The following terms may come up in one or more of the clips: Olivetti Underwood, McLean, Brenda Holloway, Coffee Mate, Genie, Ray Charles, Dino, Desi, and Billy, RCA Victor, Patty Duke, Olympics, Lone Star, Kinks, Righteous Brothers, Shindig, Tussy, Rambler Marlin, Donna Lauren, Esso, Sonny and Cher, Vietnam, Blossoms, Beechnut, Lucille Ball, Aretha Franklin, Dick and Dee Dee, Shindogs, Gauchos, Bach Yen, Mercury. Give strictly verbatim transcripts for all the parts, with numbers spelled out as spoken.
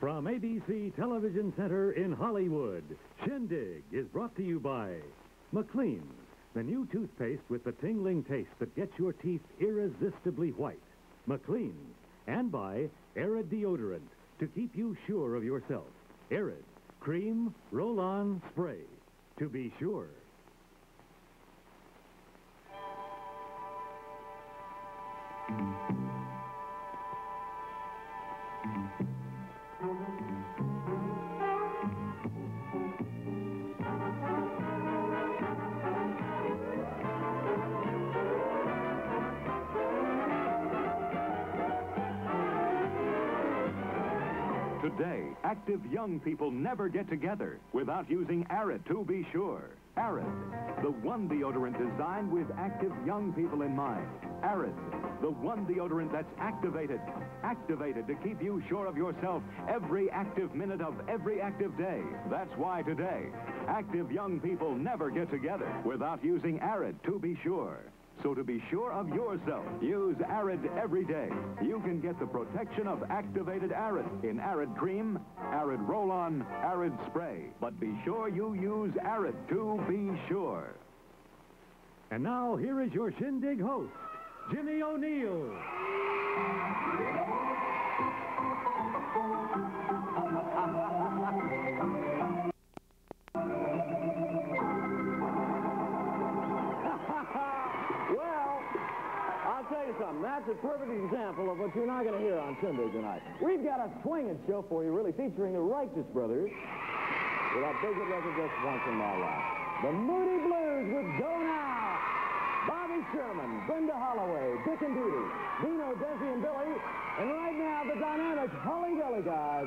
From A B C Television Center in Hollywood, Shindig is brought to you by McLean, the new toothpaste with the tingling taste that gets your teeth irresistibly white. McLean, and by Arid deodorant to keep you sure of yourself. Arid, cream, roll-on, spray, to be sure. Today, active young people never get together without using Arid, to be sure. Arid, the one deodorant designed with active young people in mind. Arid, the one deodorant that's activated, activated to keep you sure of yourself every active minute of every active day. That's why today, active young people never get together without using Arid, to be sure. So to be sure of yourself, use Arid every day. You can get the protection of activated Arid in Arid cream, Arid roll-on, Arid spray. But be sure you use Arid, to be sure. And now, here is your Shindig host, Jimmy O'Neill. That's a perfect example of what you're not going to hear on Sunday tonight. We've got a swinging show for you, really, featuring the Righteous Brothers with our biggest record, Just Once in My Life. The Moody Blues with Go Now, Bobby Sherman, Brenda Holloway, Dick and Dee Dee, Dino, Desi, and Billy, and right now the dynamic Hully Gully Guys.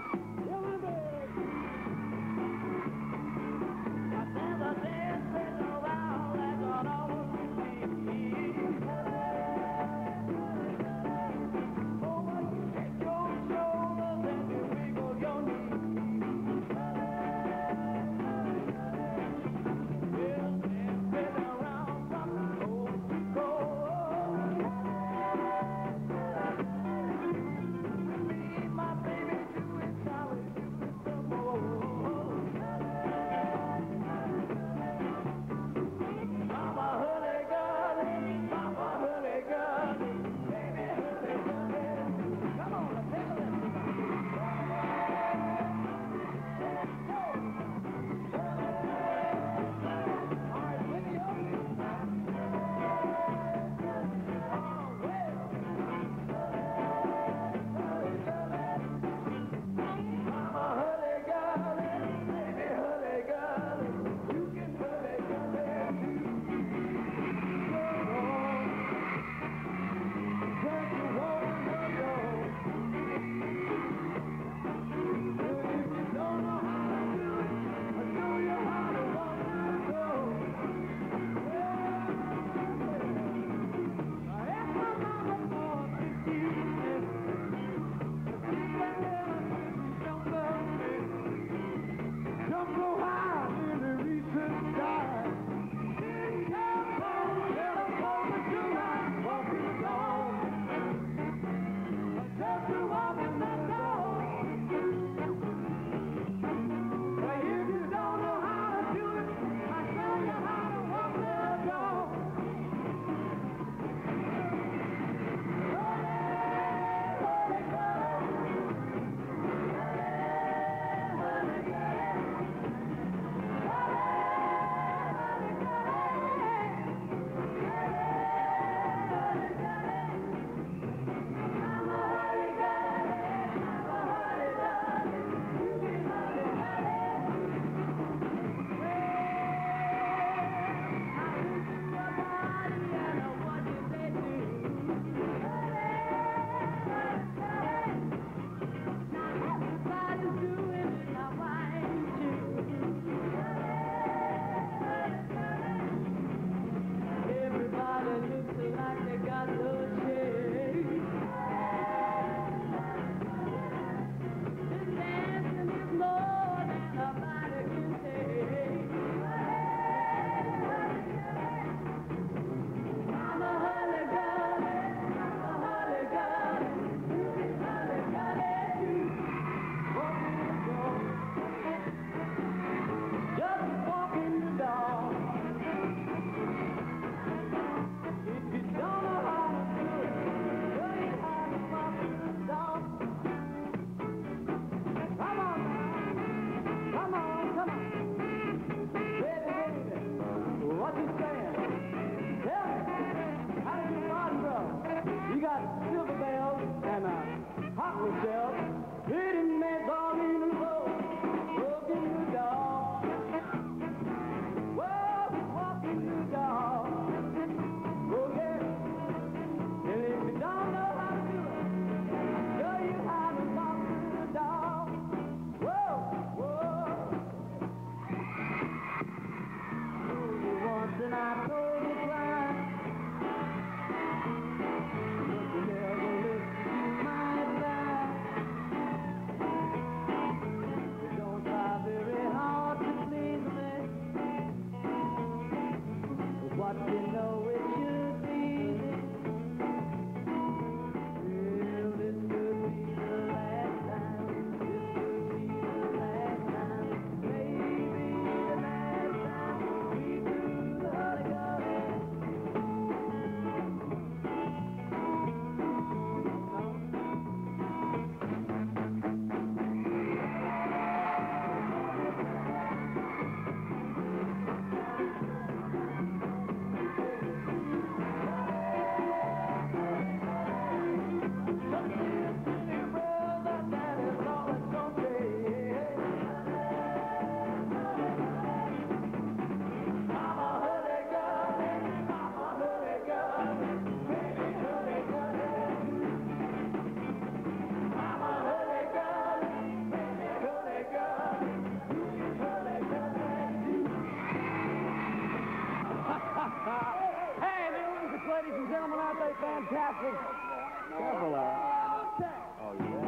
great, fantastic Chevrolet. Oh, yeah.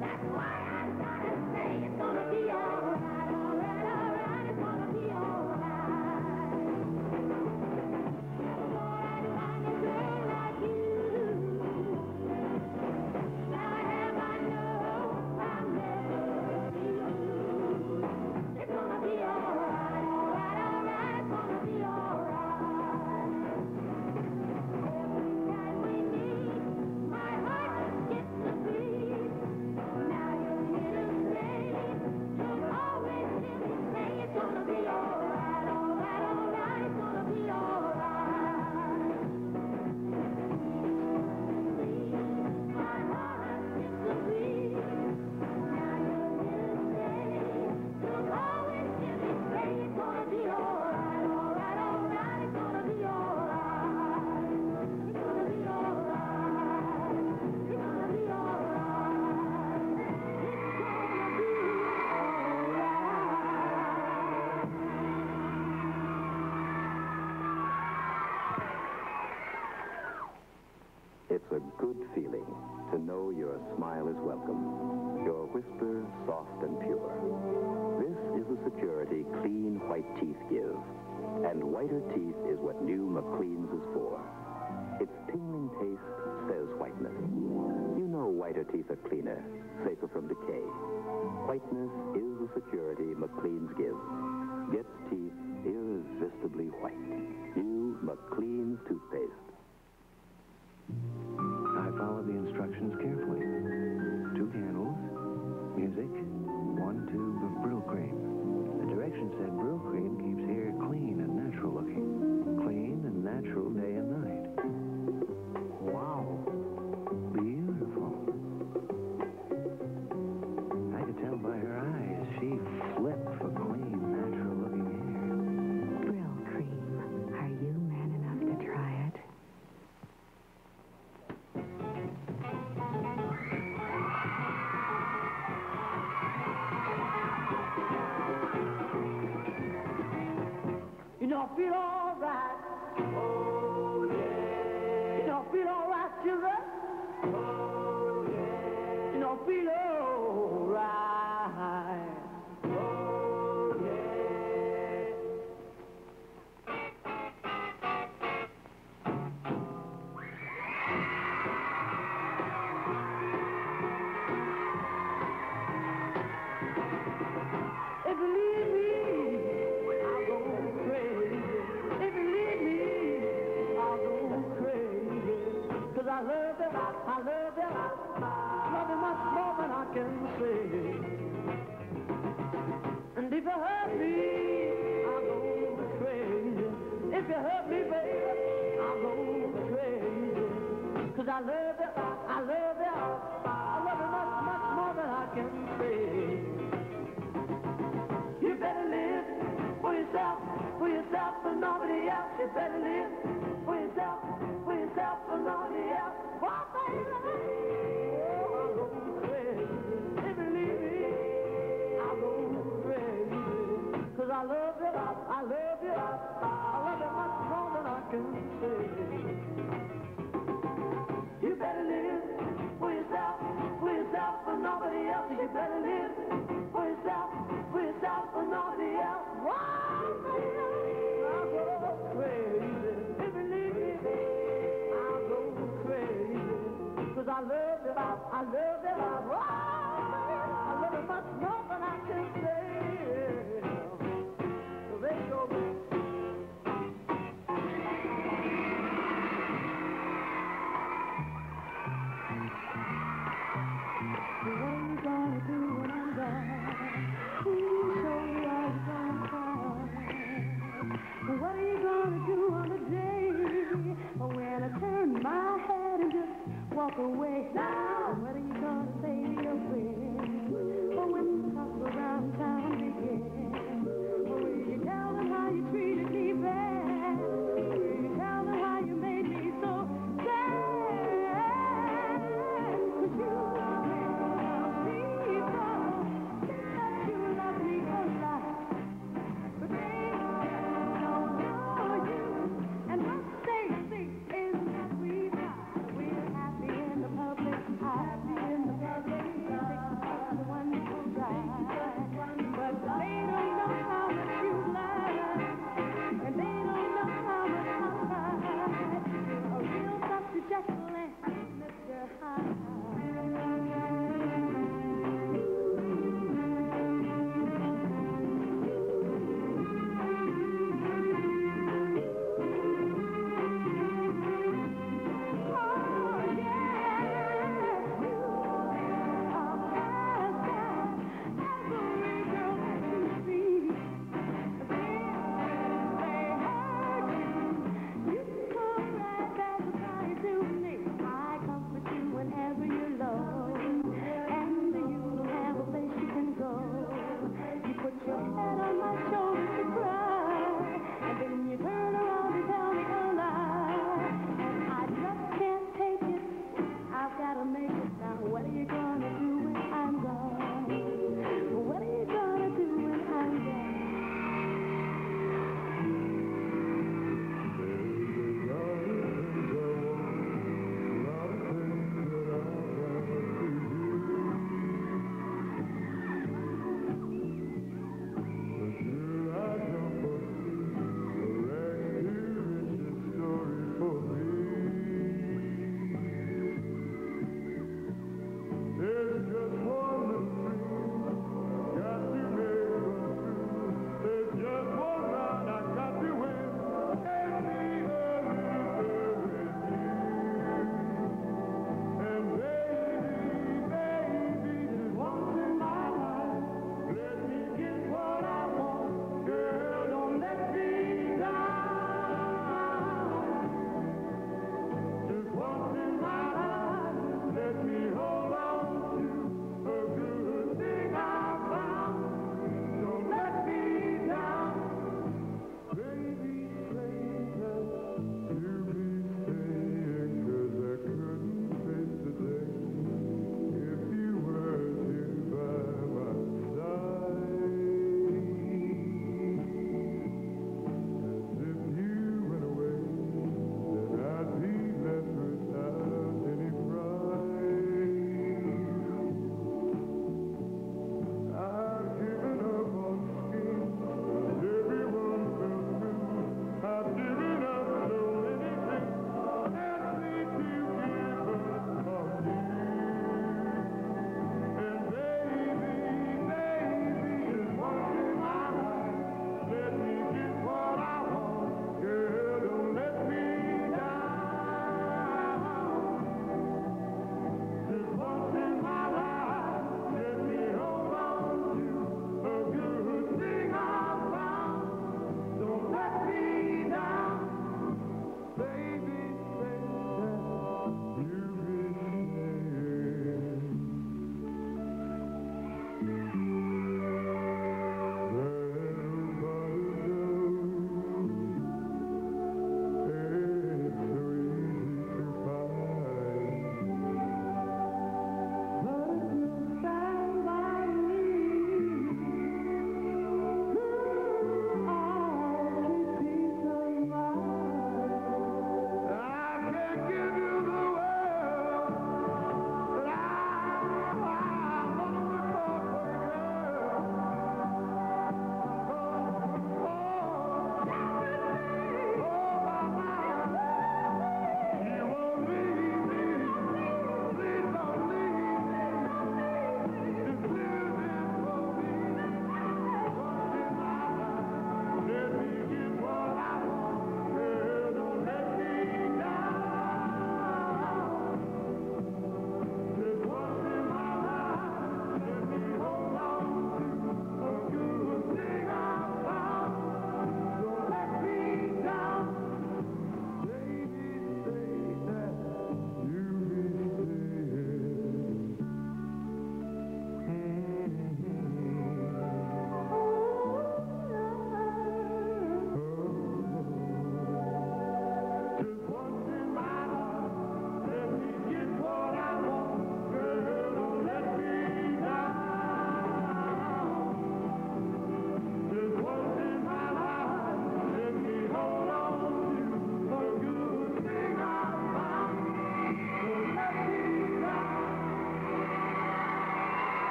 That It's a good feeling to know your smile is welcome, your whisper soft and pure. This is the security clean white teeth give, and whiter teeth is what new McLean's is for. Its tingling taste says whiteness. You know whiter teeth are cleaner, safer from decay. Whiteness is the security McLean's gives. Gets teeth irresistibly white. New McLean's toothpaste. I followed the instructions carefully. Two candles, music, one tube of Brill Cream. The direction said Brill Cream keeps hair clean and natural looking. Clean and natural day and night. Wow. Beautiful. I could tell by her eyes she flipped for clean, natural looking hair. Brill Cream. Are you man enough to try it? You don't feel all right. Oh, yeah. You don't feel all right, children. Oh, yeah. You don't feel all right. Oh, yeah. And believe me, I'll go crazy. If you leave me, I'll go crazy. Cause I love you, I love you, love you much more than I can say. And if you hurt me, I'll go crazy. If you hurt me, baby, I'll go crazy. Cause I love you, I love you, I love you much, much more than I can say. You better live for yourself. For yourself and nobody else, you better live. For yourself, for yourself and nobody else. Why, baby? Oh, I'll go crazy. If you leave me, I'll go crazy. Cause I love you, I love you, I love you much more than I can say. You better live for yourself, for yourself and nobody else. You better live for yourself, for yourself and nobody else. Why, baby? Crazy. If you leave me, I'll go crazy.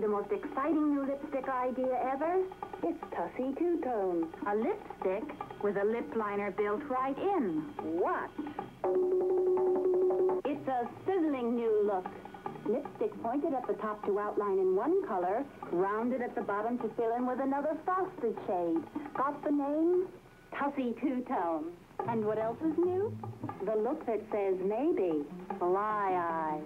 The most exciting new lipstick idea ever? It's Tussy Two-Tone. A lipstick with a lip liner built right in. What? It's a sizzling new look. Lipstick pointed at the top to outline in one color, rounded at the bottom to fill in with another frosted shade. Got the name? Tussy Two-Tone. And what else is new? The look that says maybe. Fly eyes.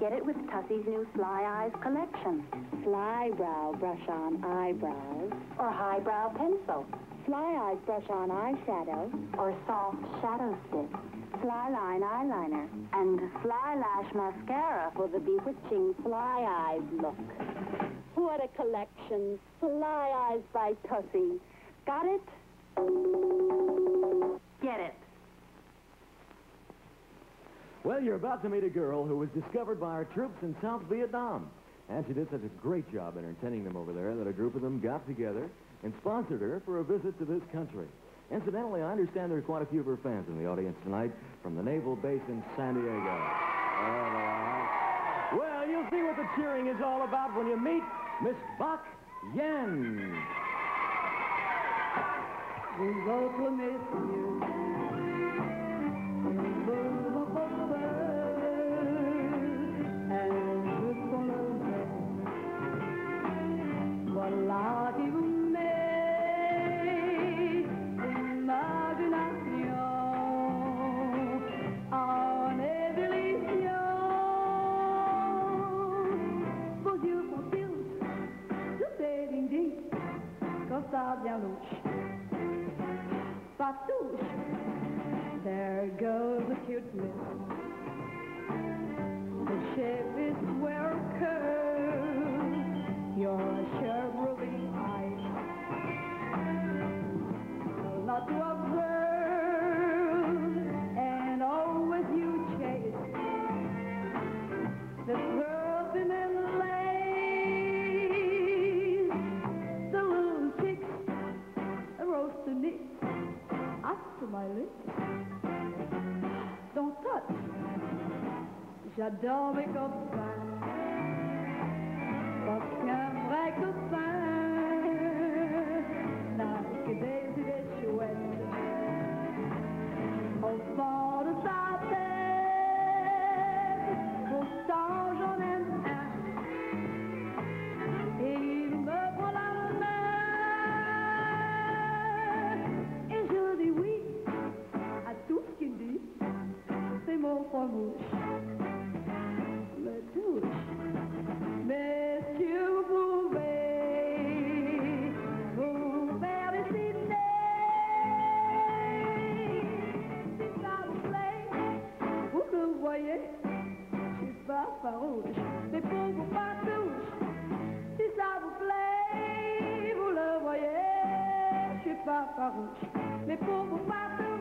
Get it with Tussy's new Sly Eyes collection. Sly Brow Brush On Eyebrows. Or High Brow Pencil. Sly Eyes Brush On Eyeshadow. Or Soft Shadow Stick. Sly Line Eyeliner. And Sly Lash Mascara for the bewitching Fly Eyes look. What a collection. Sly Eyes by Tussy. Got it? Get it. Well, you're about to meet a girl who was discovered by our troops in South Vietnam. And she did such a great job entertaining them over there that a group of them got together and sponsored her for a visit to this country. Incidentally, I understand there are quite a few of her fans in the audience tonight from the Naval Base in San Diego. Uh, well, you'll see what the cheering is all about when you meet Miss Bach Yen. We love to miss you. There goes the cuteness. The shape is well curved. You're a sure ruby eye. Not to observe, and always you chase. This world's in a lace. The little chicks, the roasted nicks, up to my lips. J'adore mes copains, aucun vrai copain n'a que des idées chouettes. Au fond de sa tête, pourtant j'en aime un. Et il me prend la main, et je dis oui à tout ce qu'il dit. C'est mon point rouge. Mais pour vous pas tous.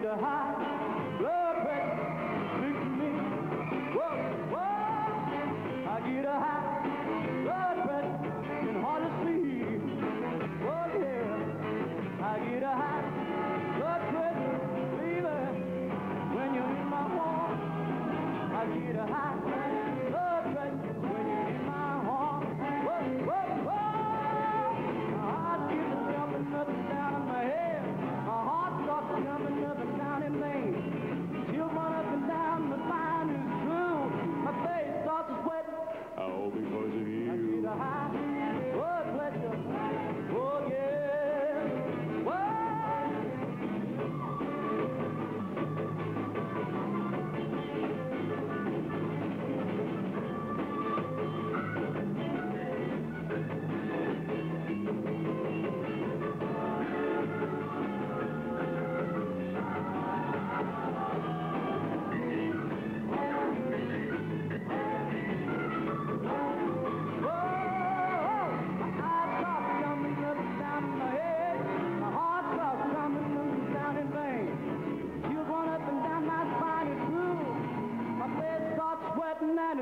need a high blood pressure, drink to me. Whoa, whoa, I get a high blood pressure, can hardly sleep. Whoa, yeah, I get a high blood pressure, believe it. When you're in my home, I get a high blood pressure. When you're in my home, whoa, whoa, whoa. My heart gives a jump and nothing down in my head. My heart starts jumping up and down in me. She'll run up and down, my mind is true. My face starts sweating. Oh, because of you. I get a high blood pressure. Oh, yeah.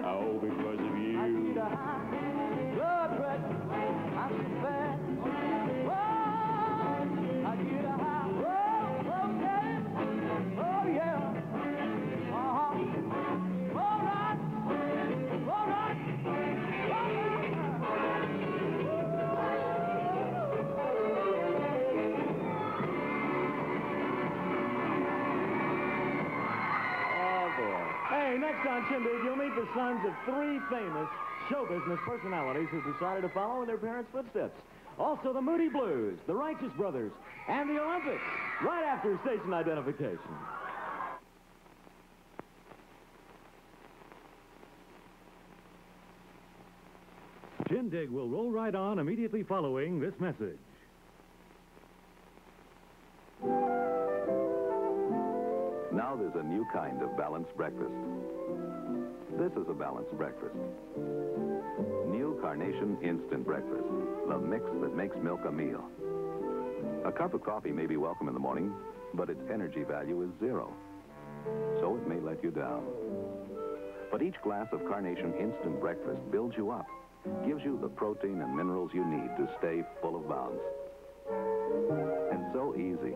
Oh, because of you. I need a high blood pressure. I'm so fat. Whoa, I need a high. Whoa, okay. Oh, yeah. Uh-huh. All right. All right. All right. Oh, boy. Hey, next on Shindig, you'll meet the sons of three famous show business personalities who've decided to follow in their parents' footsteps. Also the Moody Blues, the Righteous Brothers, and the Olympics, right after station identification. Shindig will roll right on immediately following this message. Now there's a new kind of balanced breakfast. This is a balanced breakfast. New Carnation Instant Breakfast, the mix that makes milk a meal. A cup of coffee may be welcome in the morning, but its energy value is zero, so it may let you down. But each glass of Carnation Instant Breakfast builds you up, gives you the protein and minerals you need to stay full of bounce. And so easy.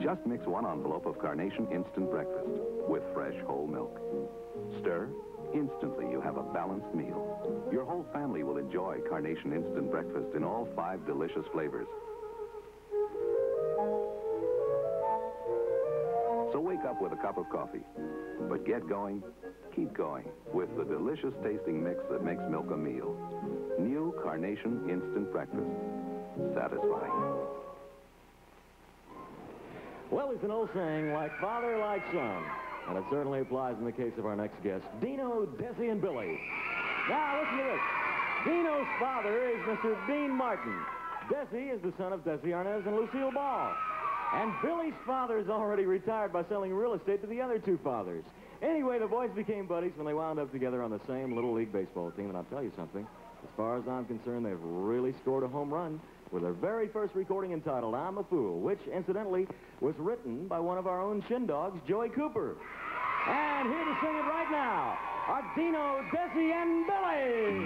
Just mix one envelope of Carnation Instant Breakfast with fresh whole milk. Stir. Instantly, you have a balanced meal. Your whole family will enjoy Carnation Instant Breakfast in all five delicious flavors. So wake up with a cup of coffee. But get going, keep going with the delicious tasting mix that makes milk a meal. New Carnation Instant Breakfast. Satisfying. Well, it's an old saying, like father, like son. And it certainly applies in the case of our next guest, Dino, Desi, and Billy. Now, listen to this. Dino's father is Mister Dean Martin. Desi is the son of Desi Arnaz and Lucille Ball. And Billy's father is already retired by selling real estate to the other two fathers. Anyway, the boys became buddies when they wound up together on the same Little League baseball team. And I'll tell you something. As far as I'm concerned, they've really scored a home run with their very first recording entitled I'm a Fool, which, incidentally, was written by one of our own Shindogs, Joey Cooper. And here to sing it right now are Dino, Desi, and Billy.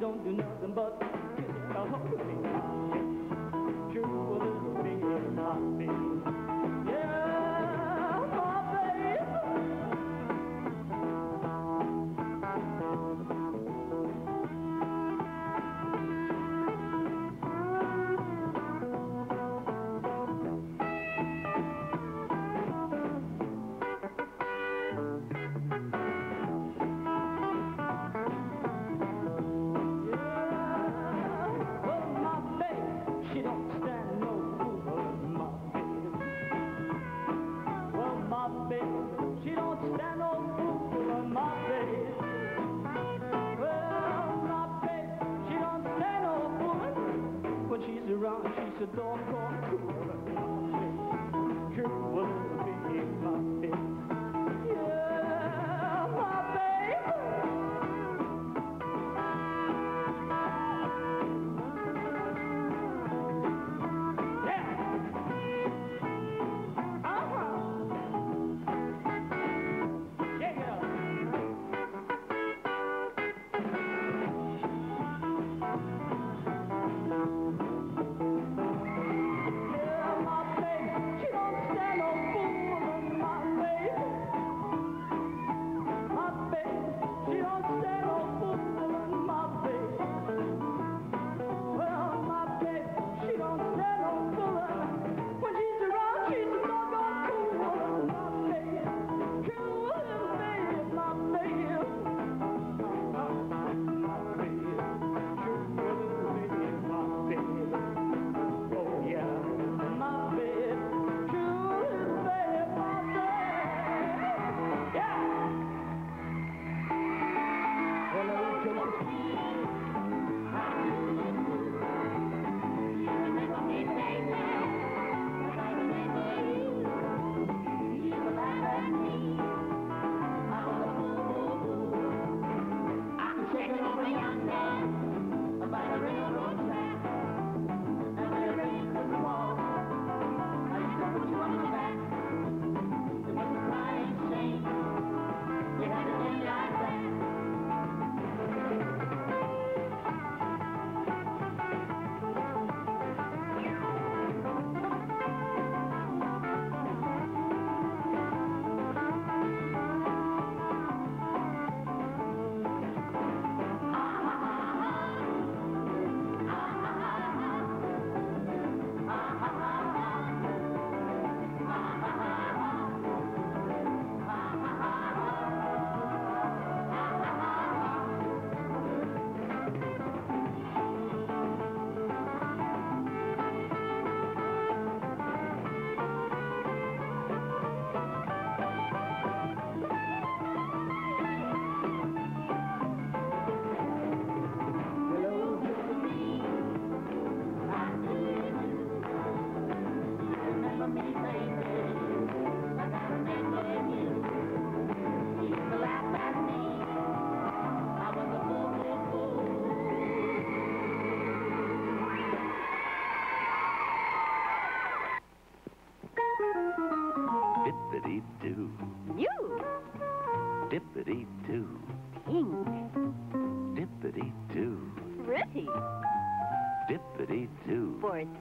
don't do nothing but kiss a holy God. True a little finger, not me. Yeah, my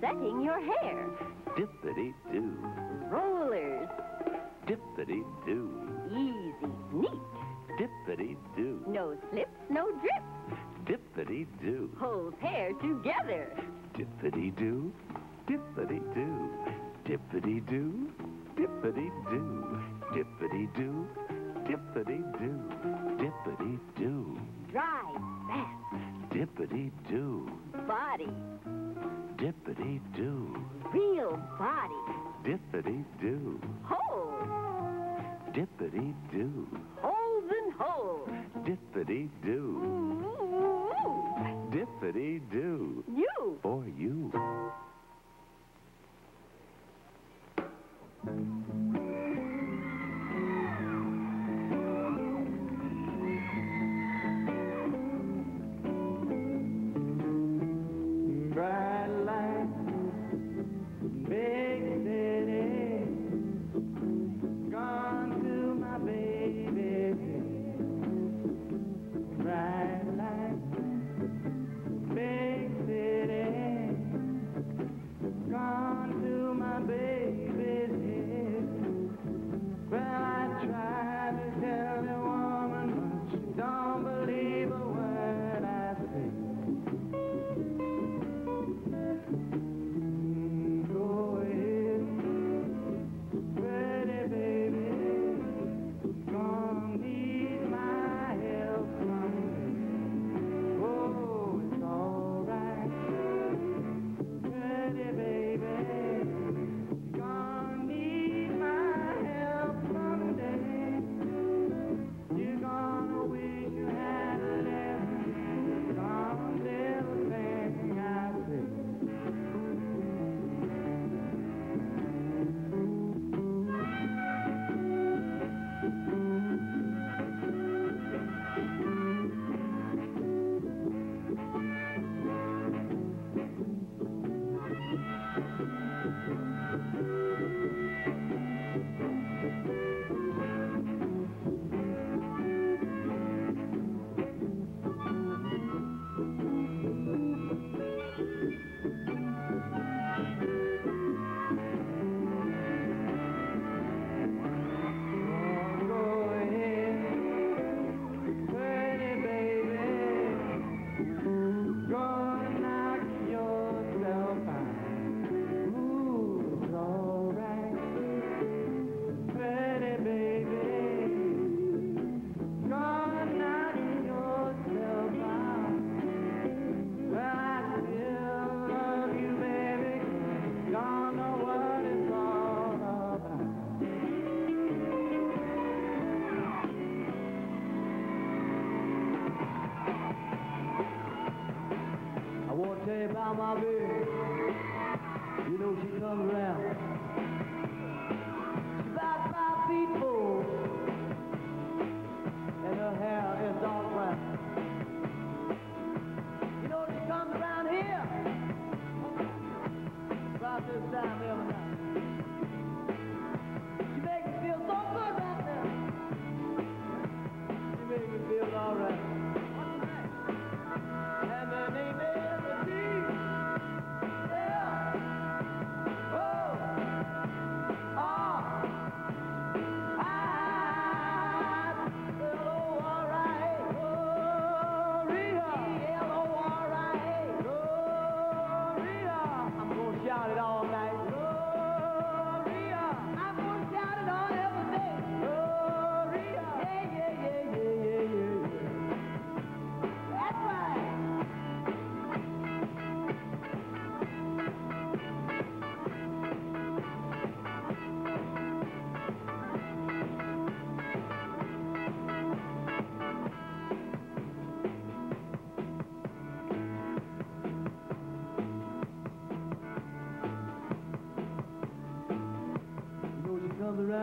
setting your hair. Dippity-doo. Rollers. Dippity-doo. Easy, neat. Dippity-doo. No slips, no drips. Dippity-doo. Holds hair together. Dippity-doo. Dippity-doo. Dippity-doo. Dippity-doo. Dippity-doo. Dippity-doo. Dippity-doo. Drive fast. Dippity-doo. Body. Dippity-doo. Real body. Dippity-doo. Whole. Dippity-doo. Holes and holes. Dippity-doo. Mm-hmm. Dippity-doo. You. For you. Right, right. tell you about my baby. You know she comes around. She's about five feet full, and her hair is dark brown. You know she comes around here about this time every night. She makes me feel so good right now. She makes me feel all right.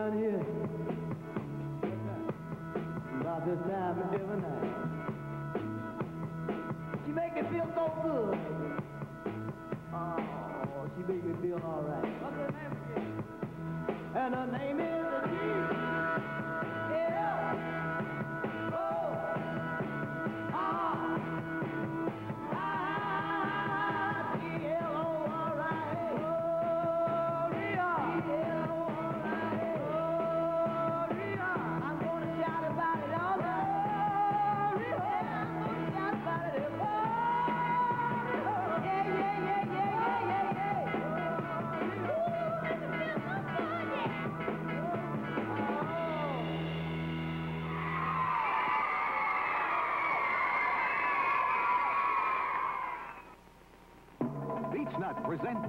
And her name is around here about this time every night. She make me feel so good. Oh, she make me feel all right. What's her name again? And her name is Desi. Presents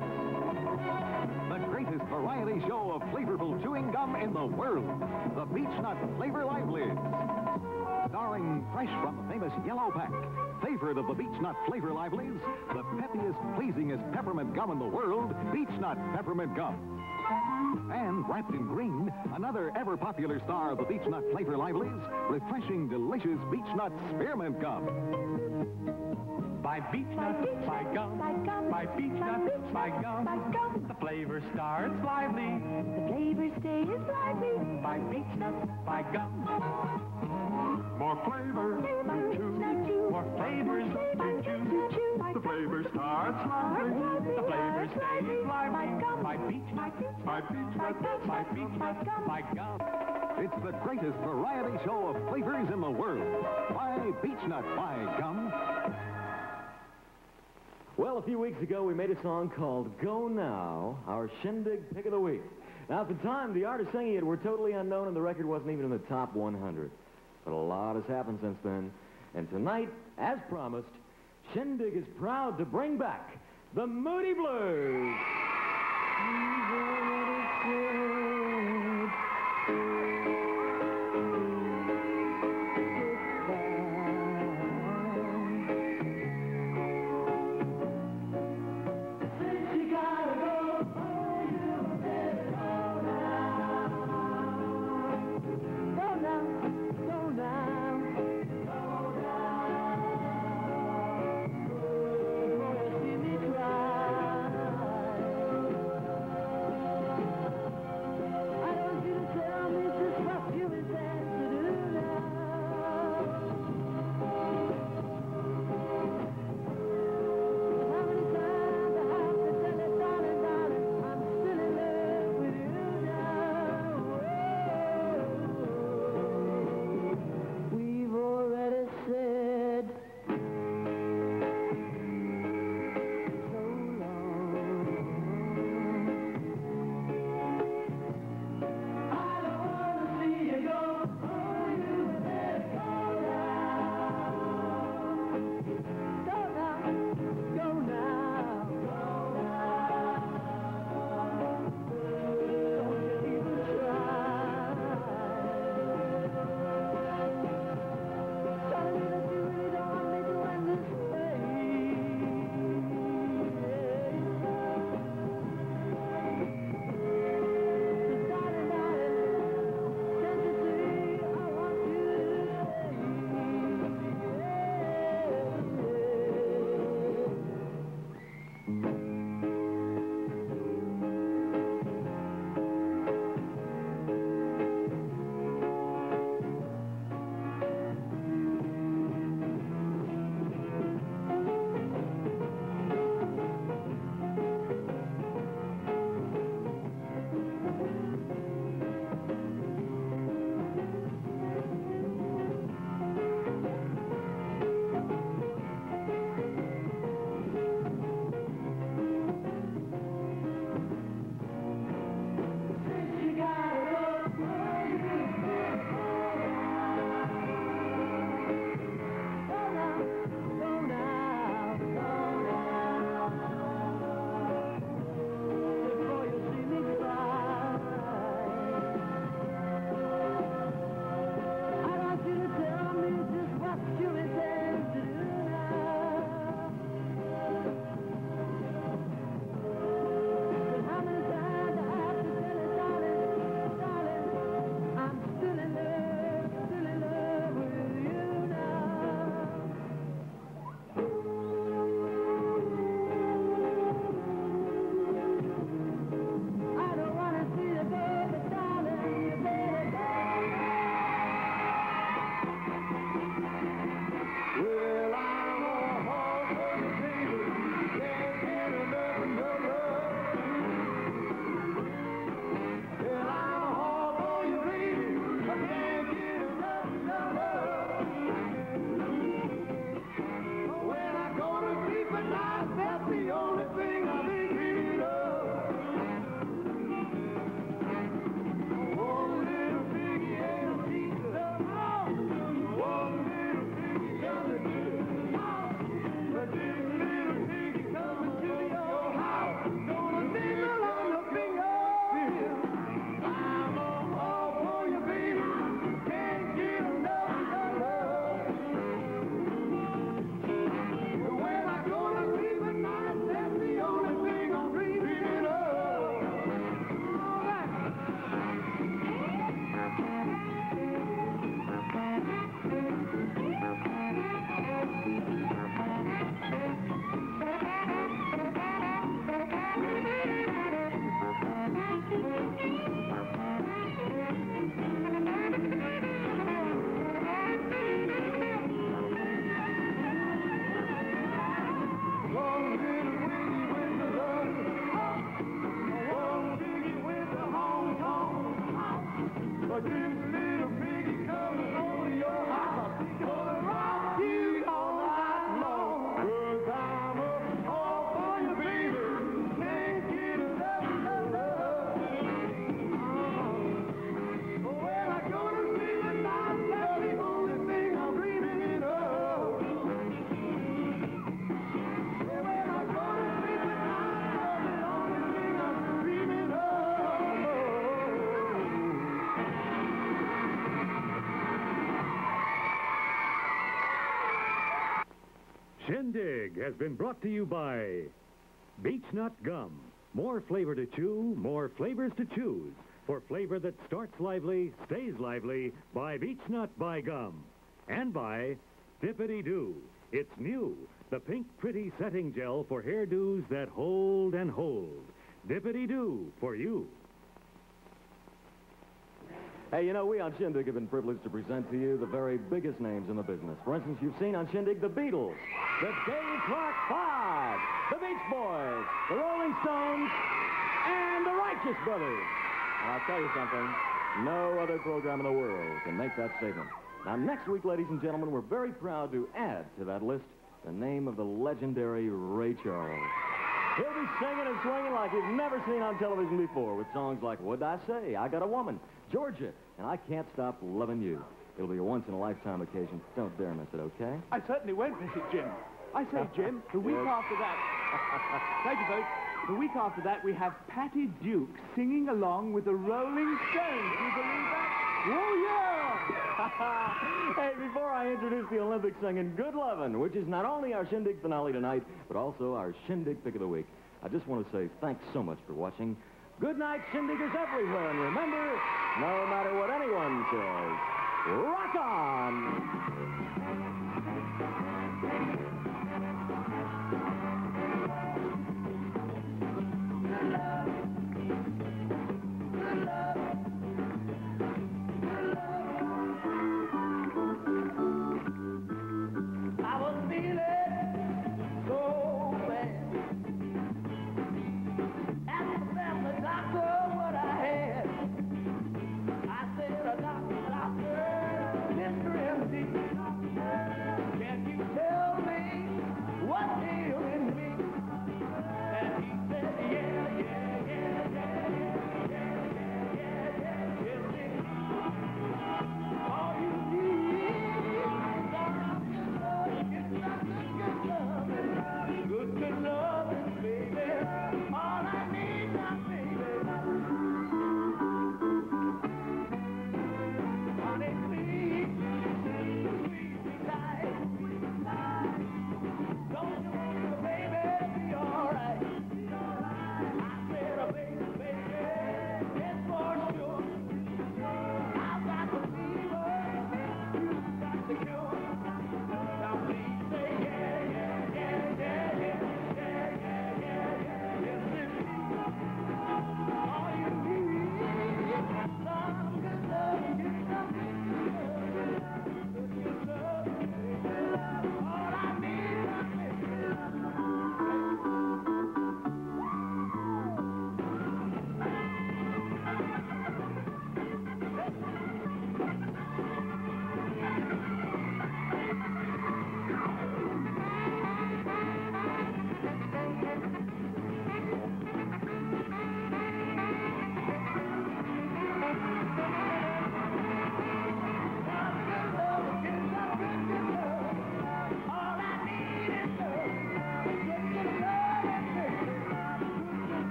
the greatest variety show of flavorful chewing gum in the world, the Beechnut Flavor Livelids. Starring fresh from the famous yellow pack, favorite of the Beechnut Flavor Livelids, the peppiest, pleasingest peppermint gum in the world, Beechnut Peppermint Gum. And wrapped in green, another ever-popular star of the Beechnut Flavor Livelids, refreshing, delicious Beechnut Spearmint Gum. By Beechnut, by gum, by Beechnut, by gum, the flavor star is lively, the flavor stays lively, by Beechnut, by gum. More flavor to chew, more flavors to chew, the flavor star is lively, the flavor stays lively, by Beechnut, by Beechnut, by Beechnut, by gum. It's the greatest variety show of flavors in the world, by Beechnut, by gum. Well, a few weeks ago, we made a song called Go Now, our Shindig Pick of the Week. Now, at the time, the artists singing it were totally unknown, and the record wasn't even in the top one hundred. But a lot has happened since then. And tonight, as promised, Shindig is proud to bring back the Moody Blues. Shindig has been brought to you by Beechnut Gum. More flavor to chew, more flavors to choose. For flavor that starts lively, stays lively, by Beechnut by Gum. And by Dippity-Doo. It's new, the pink pretty setting gel for hairdos that hold and hold. Dippity-Doo for you. Hey, you know, we on Shindig have been privileged to present to you the very biggest names in the business. For instance, you've seen on Shindig the Beatles, the Dave Clark Five, the Beach Boys, the Rolling Stones, and the Righteous Brothers. And I'll tell you something, no other program in the world can make that statement. Now, next week, ladies and gentlemen, we're very proud to add to that list the name of the legendary Ray Charles. He'll be singing and swinging like you've never seen on television before with songs like What'd I Say, I Got a Woman, Georgia, and I Can't Stop Loving You. It'll be a once-in-a-lifetime occasion. Don't dare miss it, okay? I certainly won't miss it, Jim. I say, Jim, the week yes. after that... Thank you, folks. The week after that, we have Patty Duke singing along with the Rolling Stones. Do you believe that? Oh, yeah! Hey, before I introduce the Olympics singing Good Lovin', which is not only our Shindig finale tonight, but also our Shindig Pick of the Week, I just want to say thanks so much for watching. Good night, Shindiggers everywhere, and remember, no matter what anyone says, rock on! I was feeling so bad, and the family doctor. I said, a doctor, doctor, Mister M D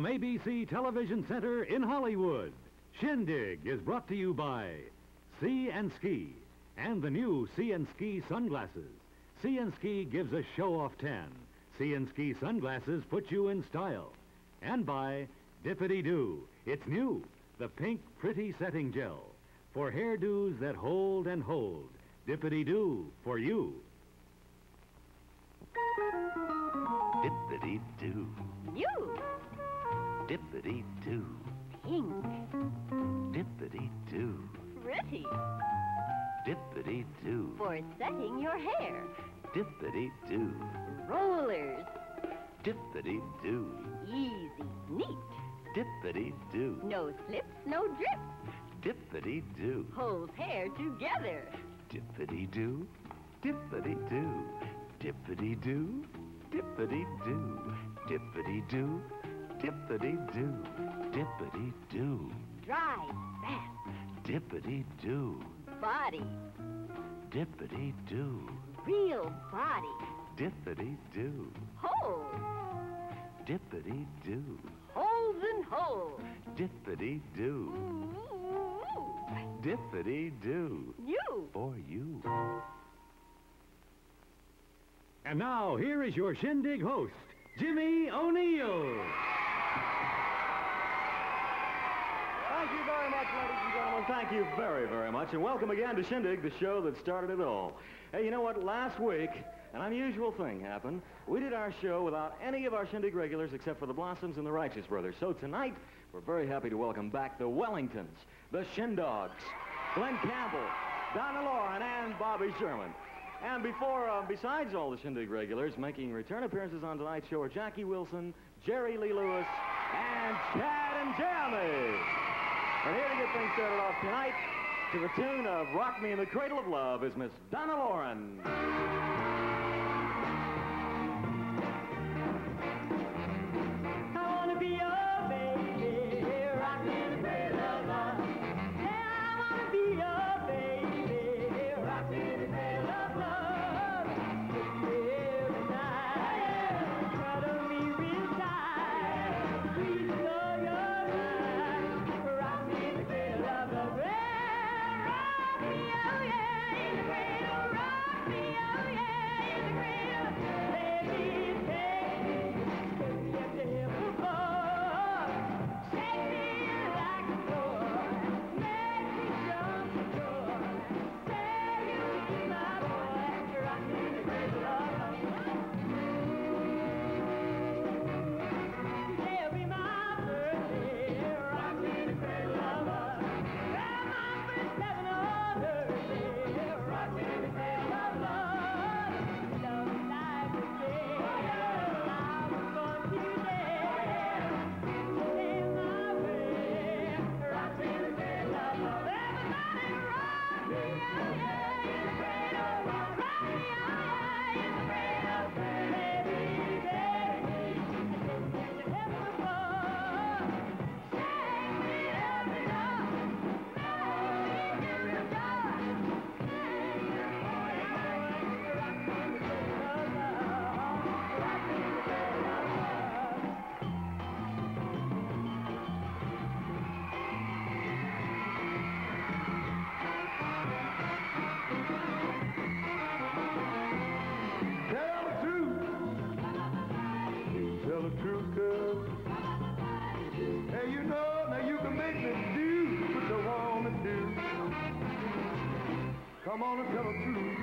From A B C Television Center in Hollywood, Shindig is brought to you by Sea and Ski and the new Sea and Ski sunglasses. Sea and Ski gives a show-off tan. Sea and Ski sunglasses put you in style. And by Dippity-Doo, it's new, the pink pretty setting gel. For hairdos that hold and hold, Dippity-Doo for you. Dippity-Doo. You. Dippity-Doo. Pink. Dippity-Doo. Pretty. Dippity-Doo. For setting your hair. Dippity-Doo. Rollers. Dippity-Doo. Easy, neat. Dippity-Doo. No slips, no drips. Dippity-Doo. Holds hair together. Dippity-Doo. Dippity-Doo. Dippity-Doo. Dippity-Doo. Dippity-Doo. Dippity-Doo. Dippity-Doo. Drive fast. Dippity-Doo. Body. Dippity-Doo. Real body. Dippity-Doo. Hole. Dippity-Doo. Holes and holes. Dippity-Doo. Mm-hmm. Dippity-Doo. You. For you. And now, here is your Shindig host, Jimmy O'Neill. Thank you very much, ladies and gentlemen. Thank you very, very much. And welcome again to Shindig, the show that started it all. Hey, you know what? Last week, an unusual thing happened. We did our show without any of our Shindig regulars except for the Blossoms and the Righteous Brothers. So tonight, we're very happy to welcome back the Wellingtons, the Shindogs, Glenn Campbell, Donna Lauren, and Bobby Sherman. And before, uh, besides all the Shindig regulars, making return appearances on tonight's show are Jackie Wilson, Jerry Lee Lewis, and Chad and Jeremy. And here to get things started off tonight, to the tune of Rock Me in the Cradle of Love, is Miss Donna Lauren. I want to be your baby, rock me in the cradle of love. And I want to be your baby, rock me in the cradle of love. Come on and tell the truth.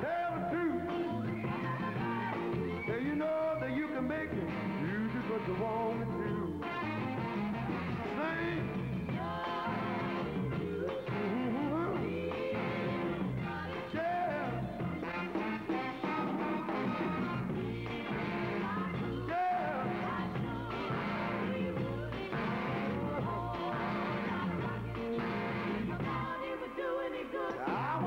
Tell the truth. Tell you know that you can make it. You just what you want to do. Sing. I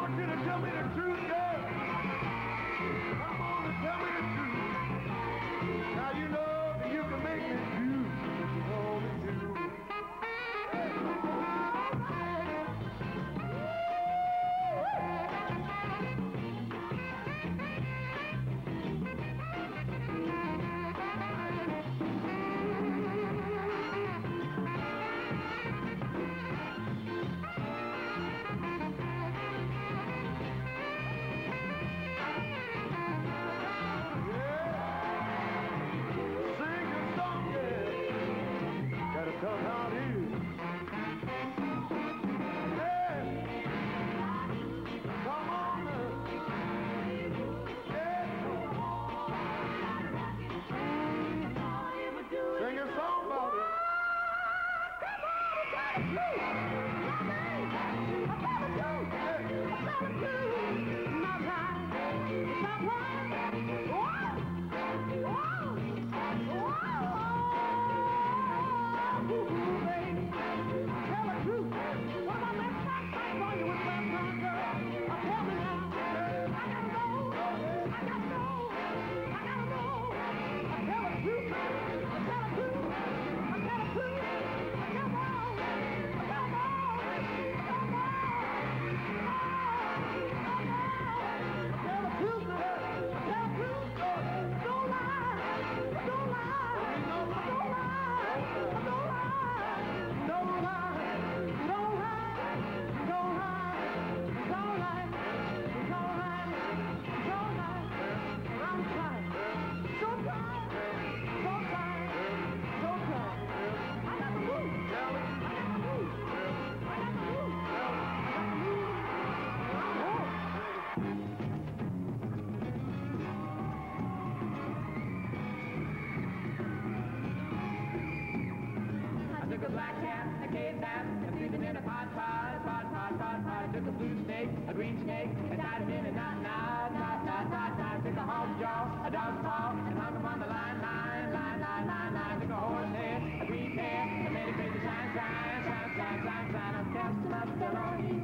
jaw, a dog's paw, and hung upon the line, line, line, line, line, line. Took a horse head, a green head, and made a face of shine, shine, shine, shine, shine, shine. I'm casting my spell on you,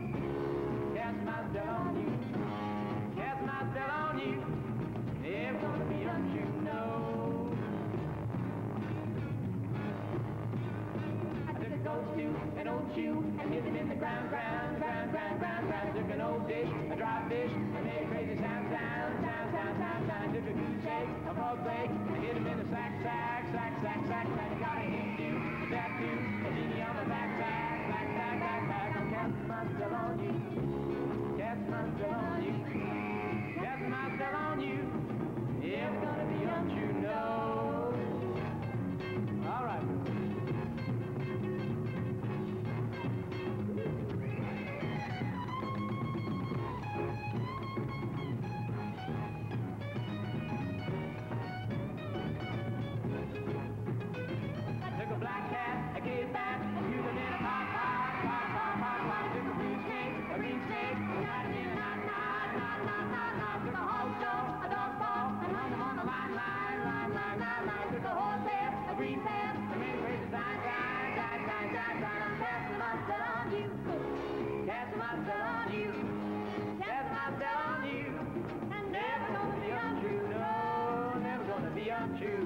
casting my spell on you, casting my spell on you. It's gonna be a you know. I took a gold shoe, an old shoe, and hit him in the ground, ground, ground, ground, ground, ground. I took an old dish, a dry fish, and made a crazy sound, sound, sound, sound, sound, sound. I took a goose egg, a frog leg, and hit him in the sack, sack, sack, sack, sack, sack. I got a hit you, a tattoo, a genie on the back, back, back, back, back, back. I'm casting my spell on you, casting my spell on you, casting my spell on you. Yeah, it's gonna be on you know. All right. I took a black cat, a gay bat, and you them in a pot, pot, pot, pot, pot, pot. I took a blue snake, a green snake, and got it in a knot, knot, knot, knot, knot, knot. Took a hog jaw, a dog paw. Line, line, line, line, line, line. Took a horse pair, a green pair, and made a great design, shine, shine, shine, shine, shine. I'm casting my spell on you, casting my spell on you, casting my spell on you. And never gonna be untrue, no, never gonna be untrue.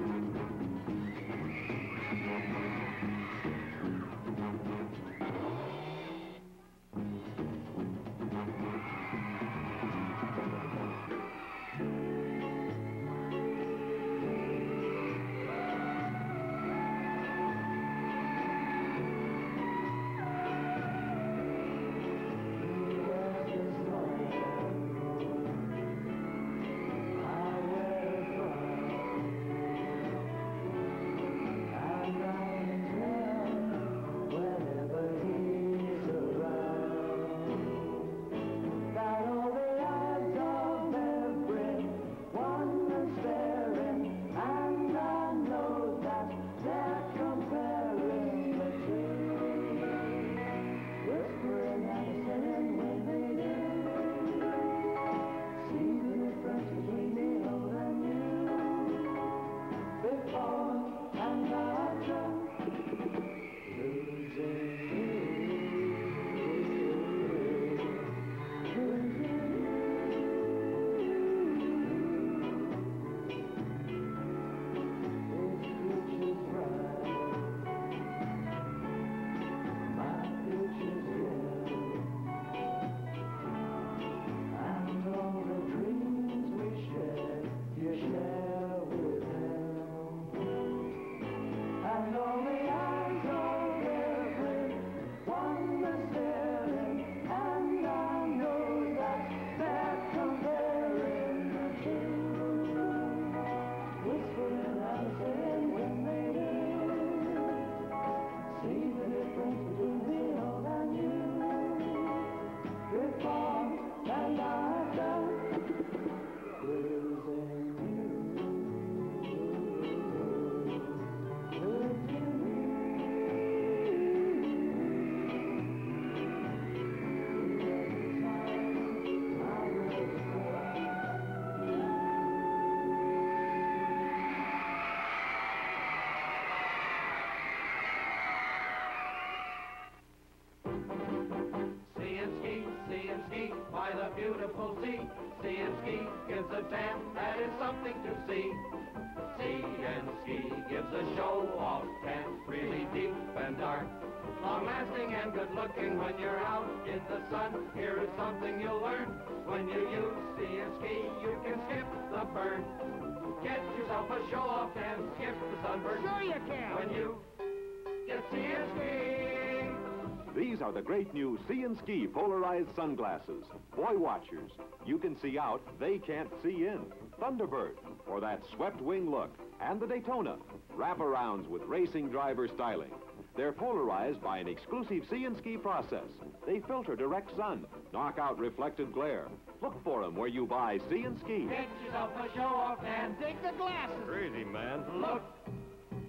The great new See and Ski polarized sunglasses. Boy watchers, you can see out, they can't see in. Thunderbird, for that swept wing look. And the Daytona, wraparounds with racing driver styling. They're polarized by an exclusive See and Ski process. They filter direct sun, knock out reflected glare. Look for them where you buy See and Ski. Get yourself a show off and take the glasses. Crazy, man. Look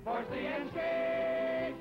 for See and Ski.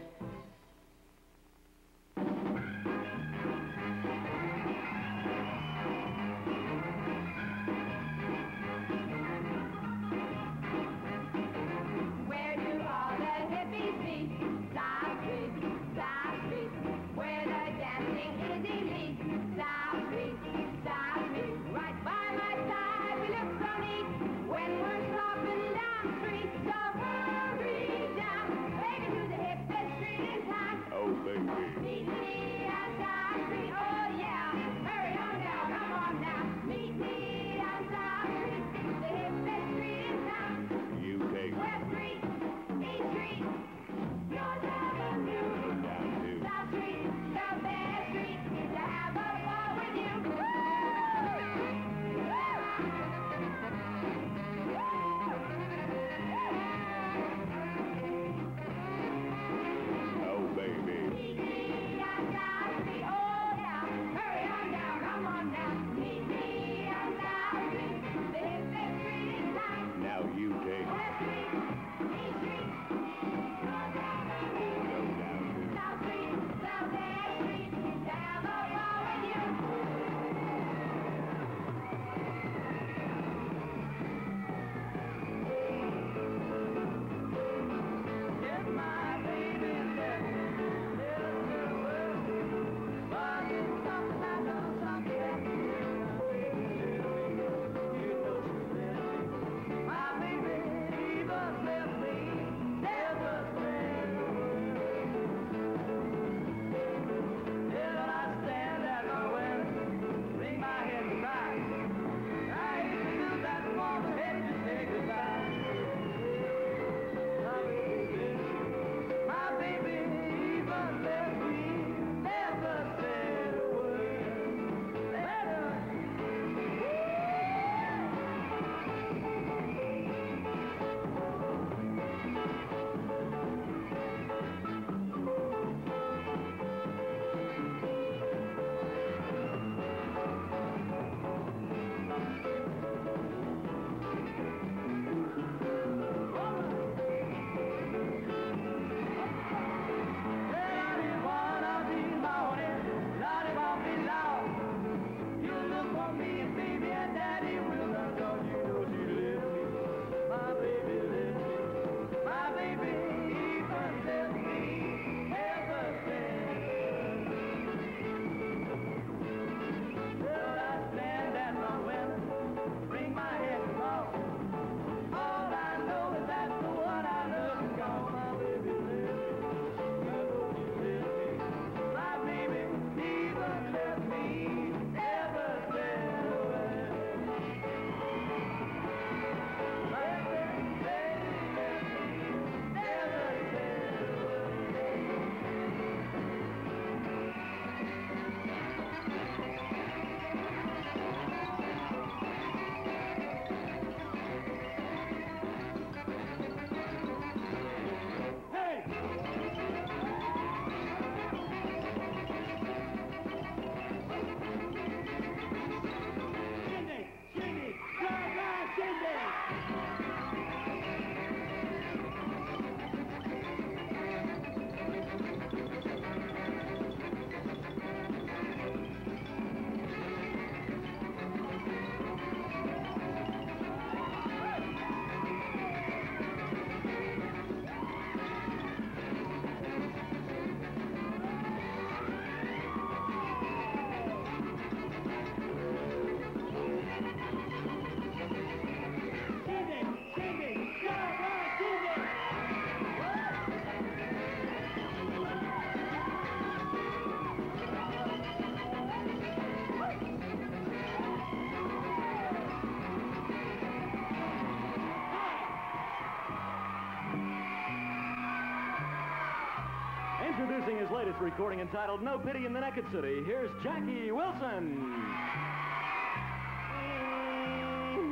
latest recording entitled No Pity in the Naked City. Here's Jackie Wilson.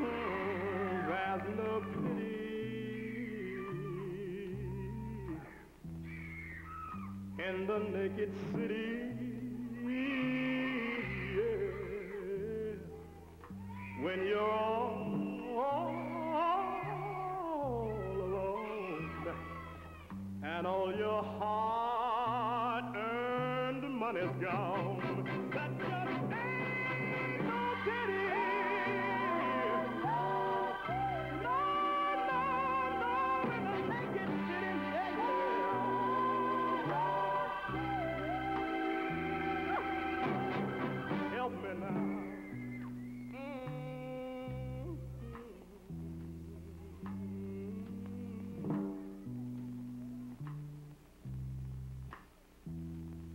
There's no pity in the naked city, yeah, when you're all, all alone and all your hard-earned money's gone. That just ain't no pity.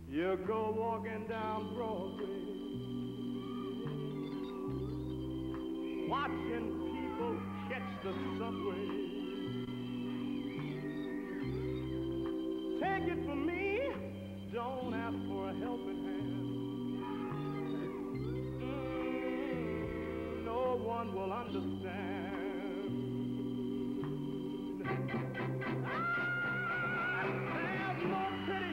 You go walking down Broadway, watching people catch the subway. Take it from me, don't ask for a helping hand. Mm, no one will understand. Ah, there's no pity.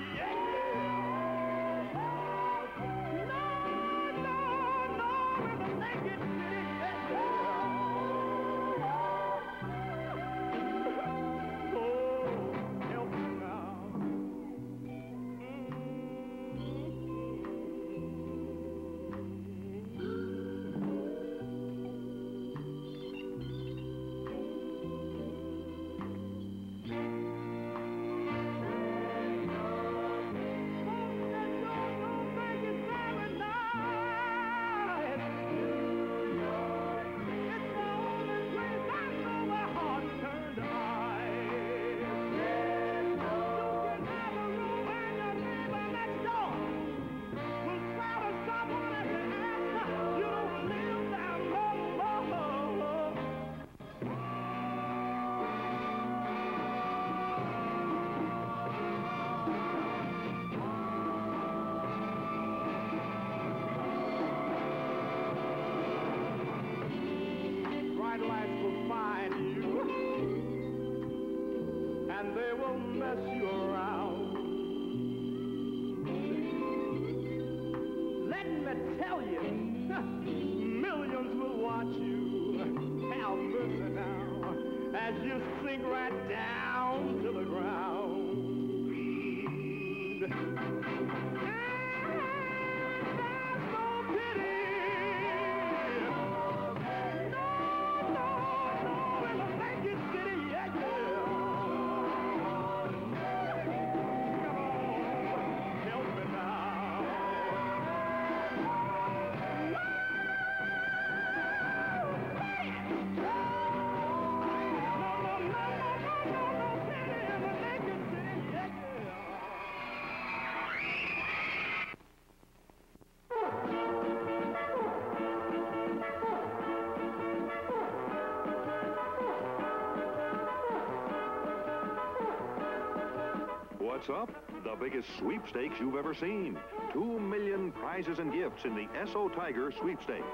Up the biggest sweepstakes you've ever seen. Two million prizes and gifts in the Esso Tiger sweepstakes.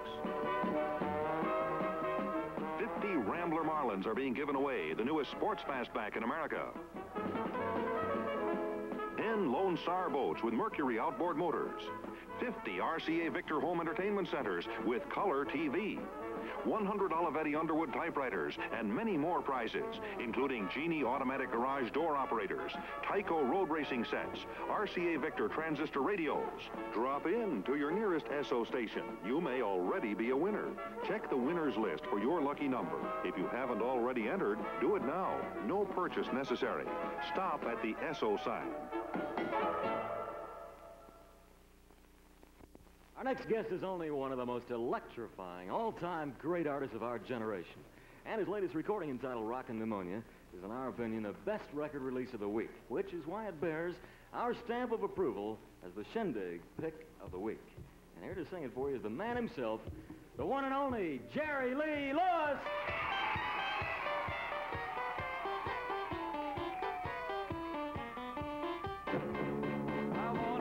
fifty Rambler Marlins are being given away, the newest sports fastback in America. ten Lone Star boats with Mercury outboard motors. fifty R C A Victor home entertainment centers with color T V. one hundred Olivetti Underwood typewriters, and many more prizes, including Genie automatic garage door operators, Tyco road racing sets, R C A Victor transistor radios. Drop in to your nearest Esso station. You may already be a winner. Check the winners list for your lucky number. If you haven't already entered, do it now. No purchase necessary. Stop at the Esso sign. Our next guest is only one of the most electrifying, all-time great artists of our generation. And his latest recording, entitled Rockin' Pneumonia, is, in our opinion, the best record release of the week, which is why it bears our stamp of approval as the Shindig Pick of the Week. And here to sing it for you is the man himself, the one and only Jerry Lee Lewis! I want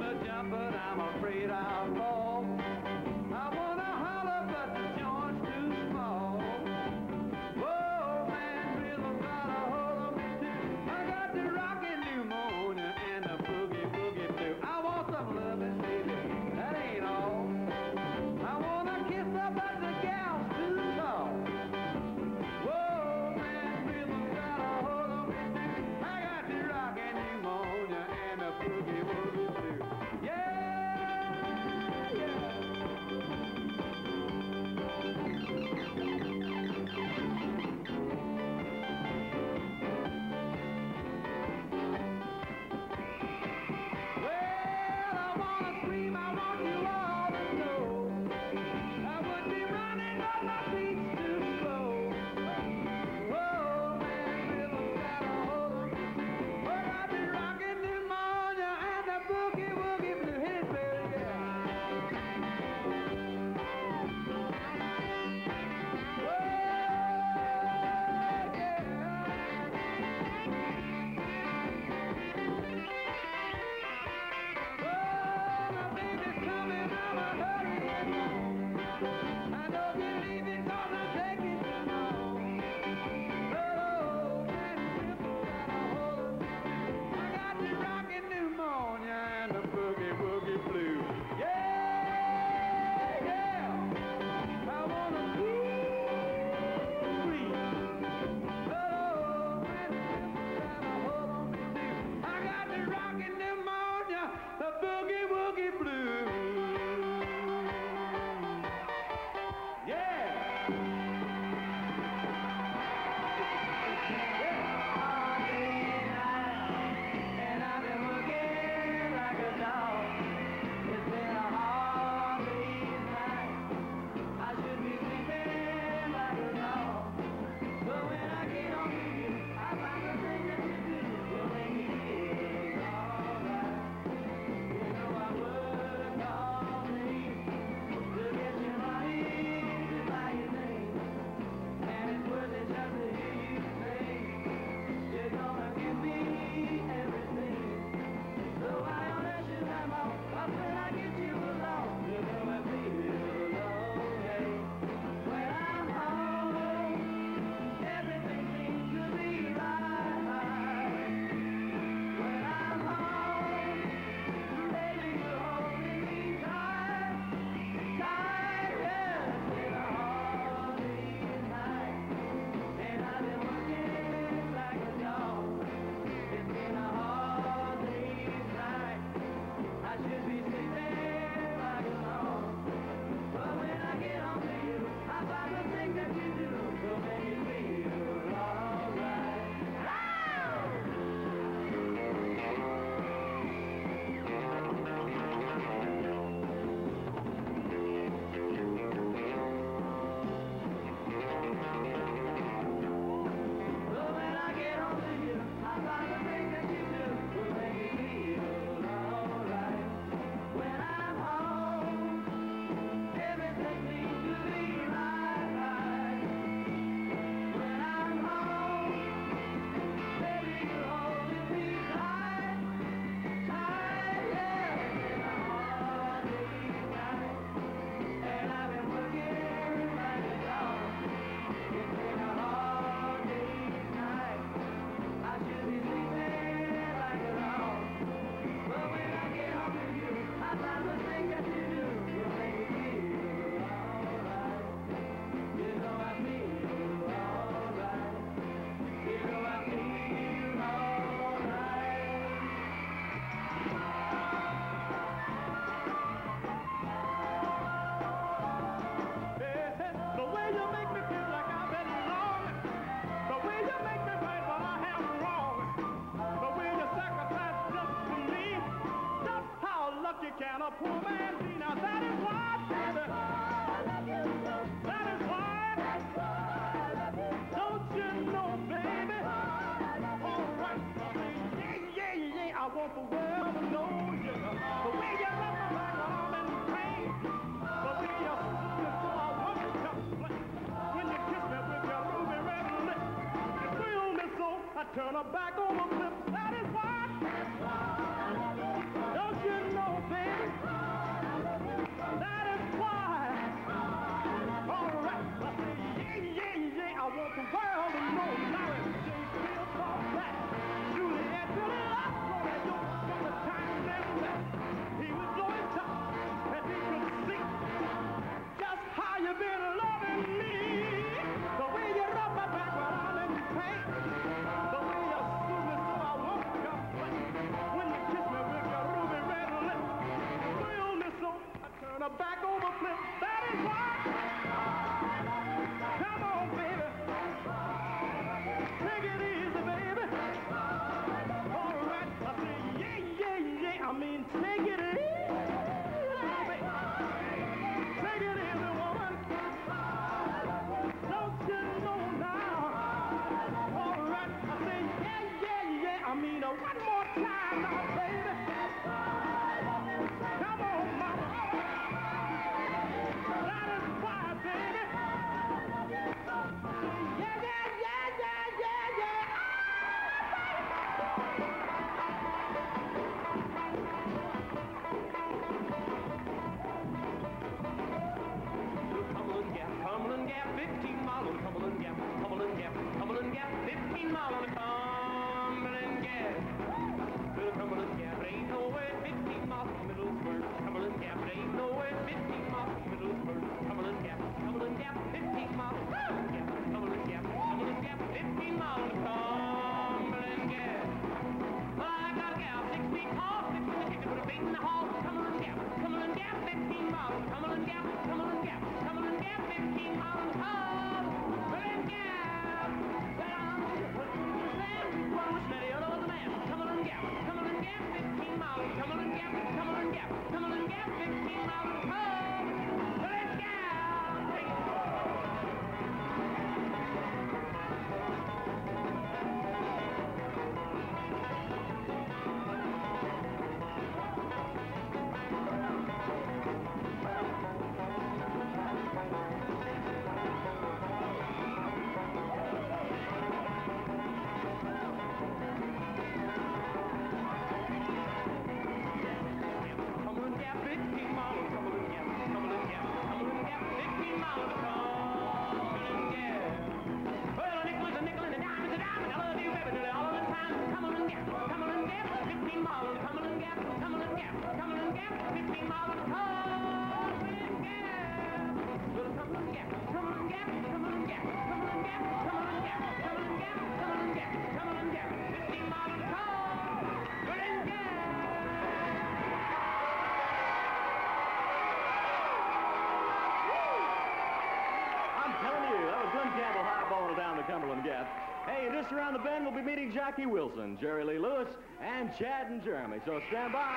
Around the bend, we'll be meeting Jackie Wilson, Jerry Lee Lewis, and Chad and Jeremy. So stand by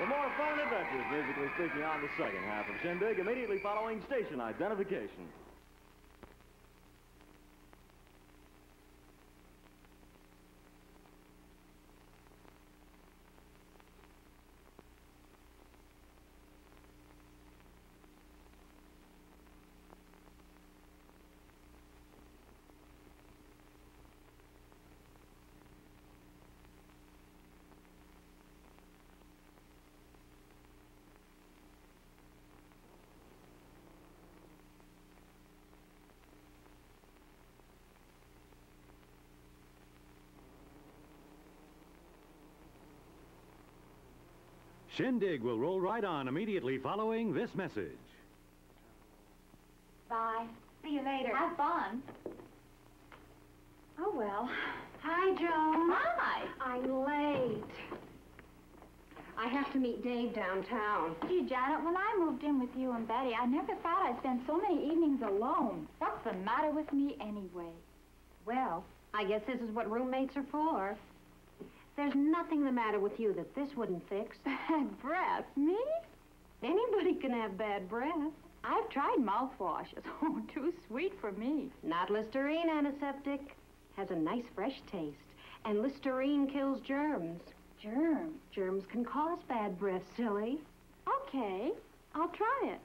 for more fun adventures, musically speaking, on the second half of Shindig, immediately following station identification. Shindig will roll right on immediately following this message. Bye. See you later. Have fun. Oh, well. Hi, Joan. Hi. I'm late. I have to meet Dave downtown. Gee, Janet, when I moved in with you and Betty, I never thought I'd spend so many evenings alone. What's the matter with me anyway? Well, I guess this is what roommates are for. There's nothing the matter with you that this wouldn't fix. Bad breath? Me? Anybody can have bad breath. I've tried mouthwashes. Oh, too sweet for me. Not Listerine antiseptic. Has a nice fresh taste. And Listerine kills germs. germ. Germs can cause bad breath, silly. Okay, I'll try it.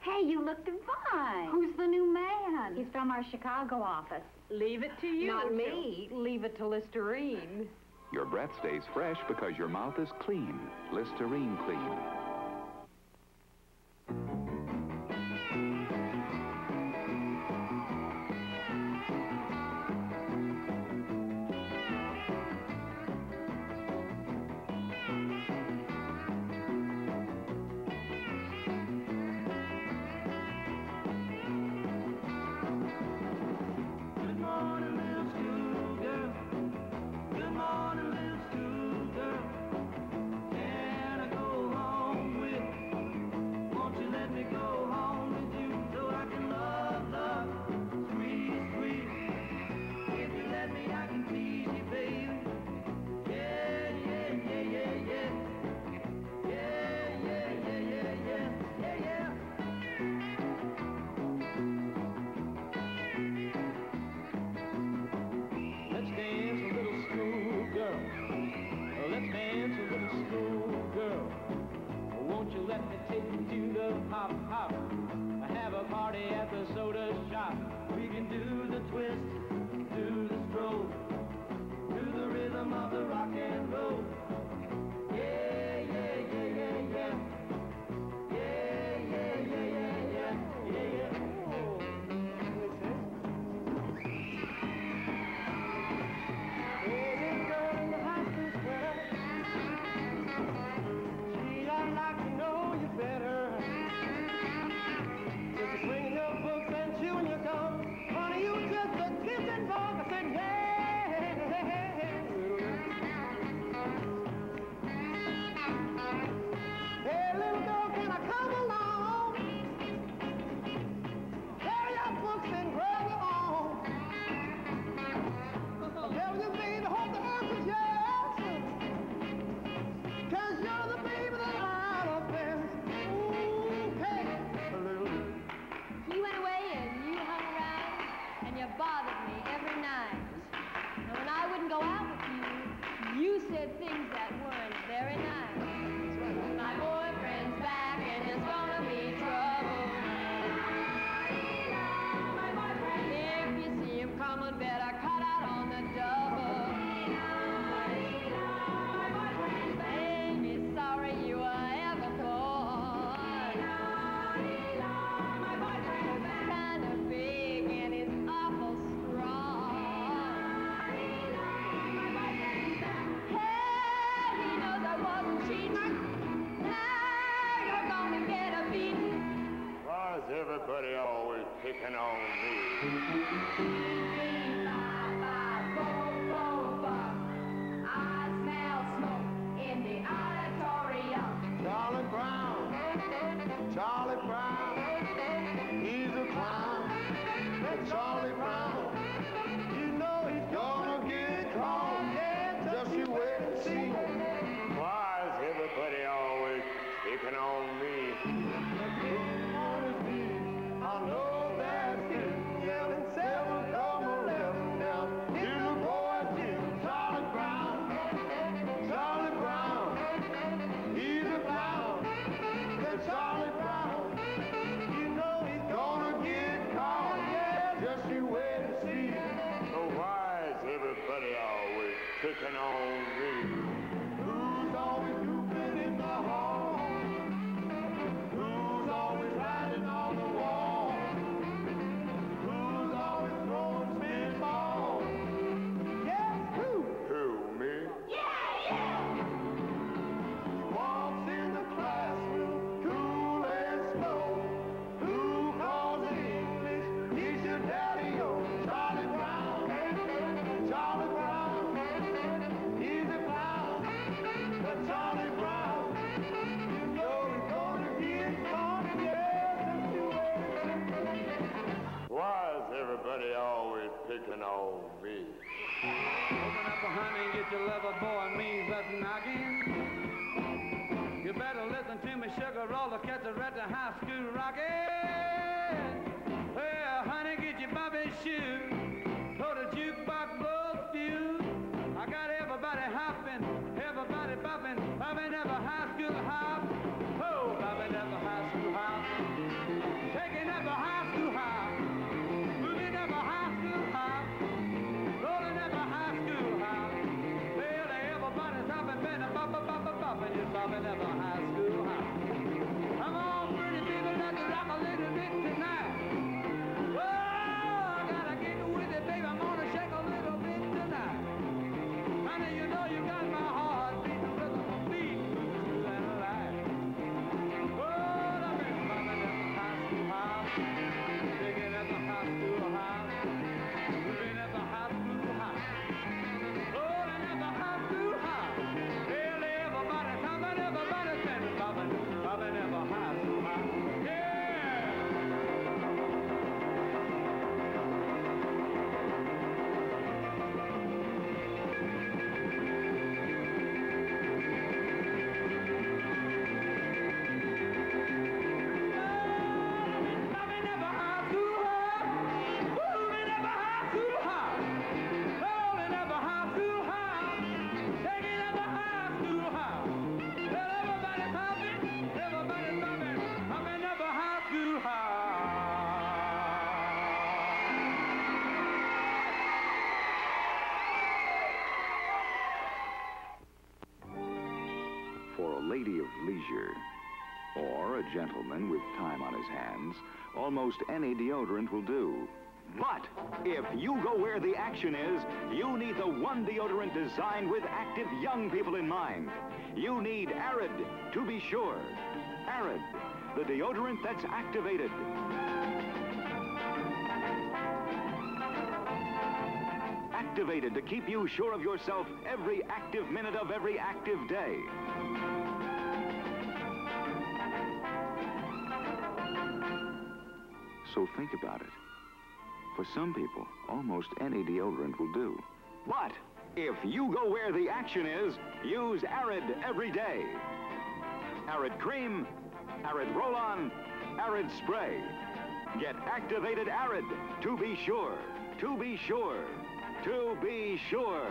Hey, you look divine. Who's the new man? He's from our Chicago office. Leave it to you. Not me. Leave it to Listerine. Your breath stays fresh because your mouth is clean. Listerine Clean. Bobby Shoe, put a jukebox full of you. I got lady of leisure, or a gentleman with time on his hands, almost any deodorant will do. But if you go where the action is, you need the one deodorant designed with active young people in mind. You need Arid, to be sure. Arid, the deodorant that's activated. Activated to keep you sure of yourself every active minute of every active day. So think about it. For some people, almost any deodorant will do. But if you go where the action is, use Arid every day. Arid cream, Arid roll-on, Arid spray. Get activated Arid, to be sure, to be sure, to be sure.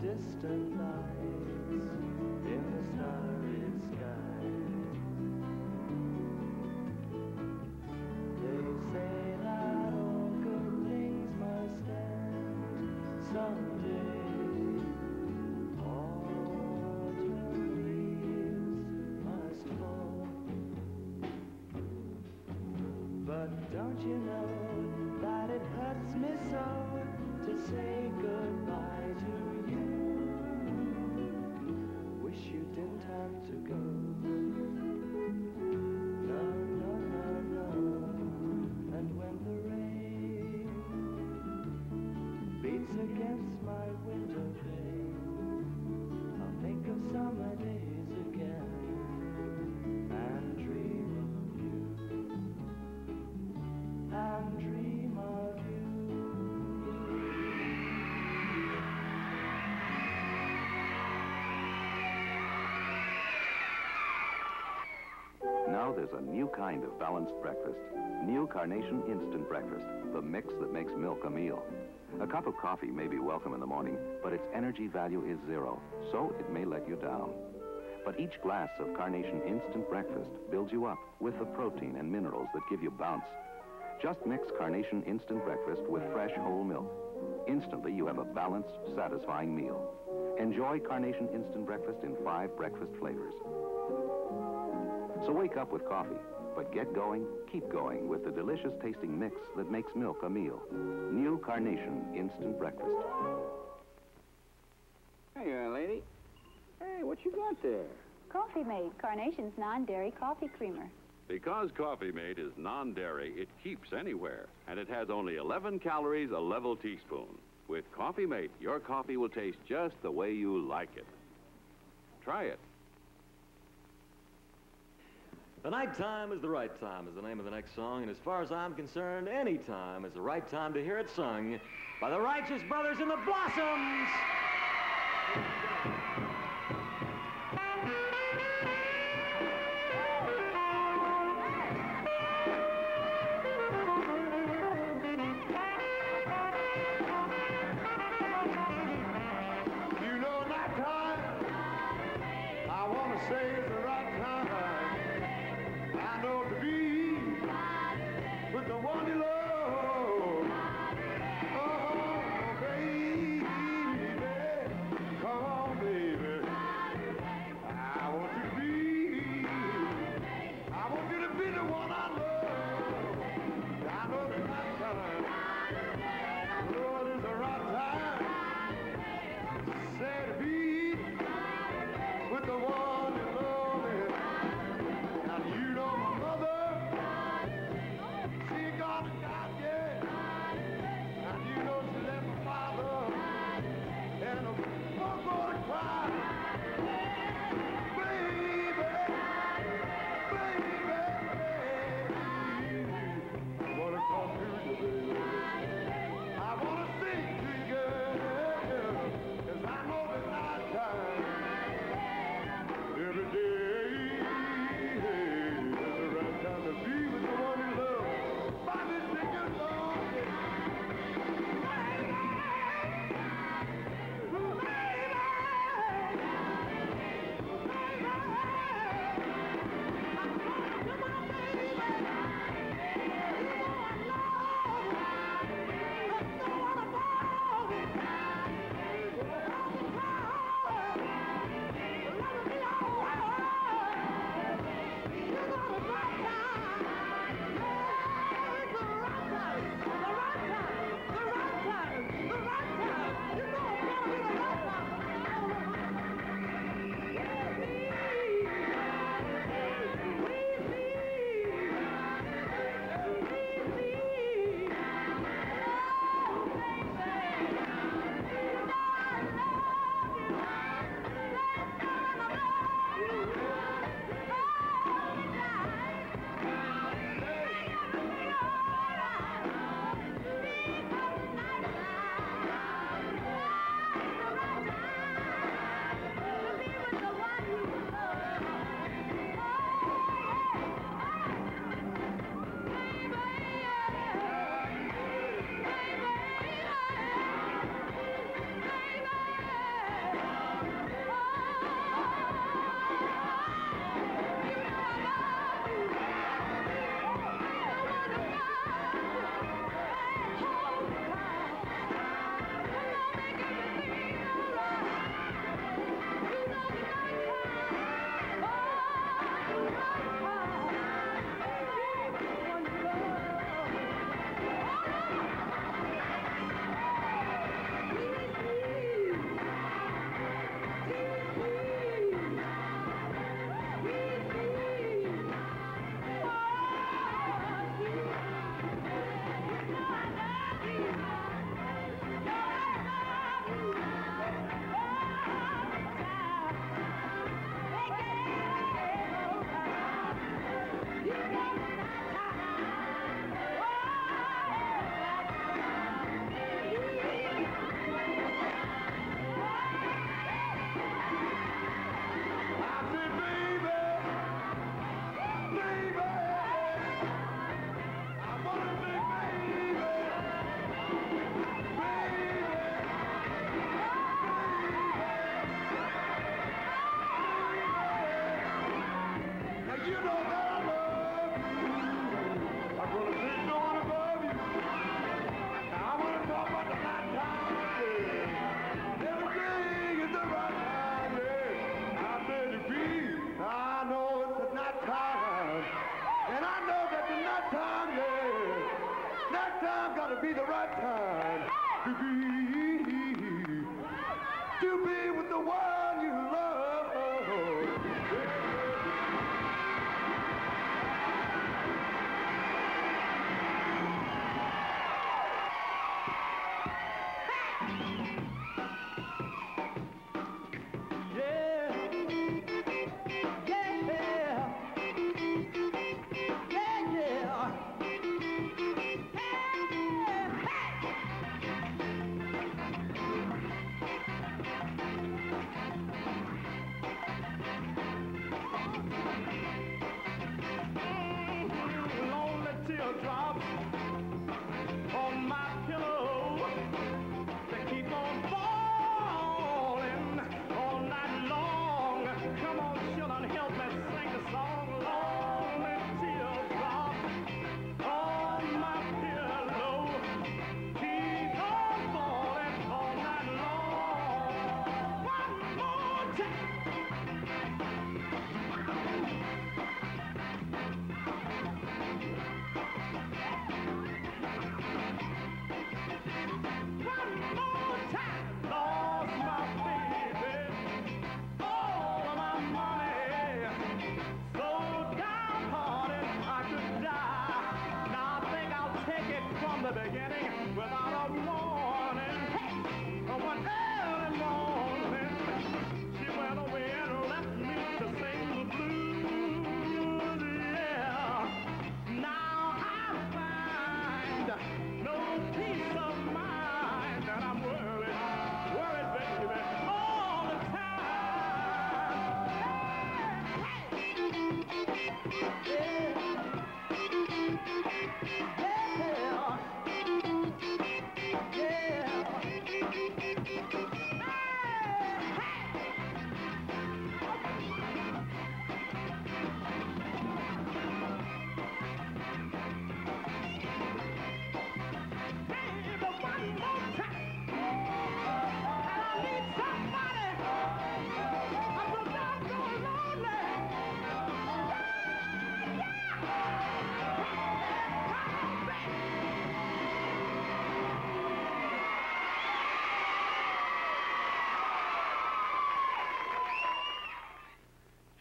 Distant lights in the starry sky. They say that all good things must end someday. Autumn leaves must fall. But don't you know that it hurts me so to say goodbye to you? Time to go. No, no, no, no. face against my window pane. I'll think of summer days again and dream of you, and dream of you. Now there's a new kind of balanced breakfast. New Carnation Instant Breakfast, the mix that makes milk a meal. A cup of coffee may be welcome in the morning, but its energy value is zero, so it may let you down. But each glass of Carnation Instant Breakfast builds you up with the protein and minerals that give you bounce. Just mix Carnation Instant Breakfast with fresh whole milk. Instantly, you have a balanced, satisfying meal. Enjoy Carnation Instant Breakfast in five breakfast flavors. So wake up with coffee. But get going, keep going with the delicious tasting mix that makes milk a meal. New Carnation Instant Breakfast. There you are, lady. Hey, what you got there? Coffee Mate, Carnation's non-dairy coffee creamer. Because Coffee Mate is non-dairy, it keeps anywhere. And it has only eleven calories a level teaspoon. With Coffee Mate, your coffee will taste just the way you like it. Try it. The night time is the right time is the name of the next song, and as far as I'm concerned, any time is the right time to hear it sung by the Righteous Brothers and the Blossoms. You know, my time, I want to say it's the right time. I know to be with the one you love. Oh, baby, come on.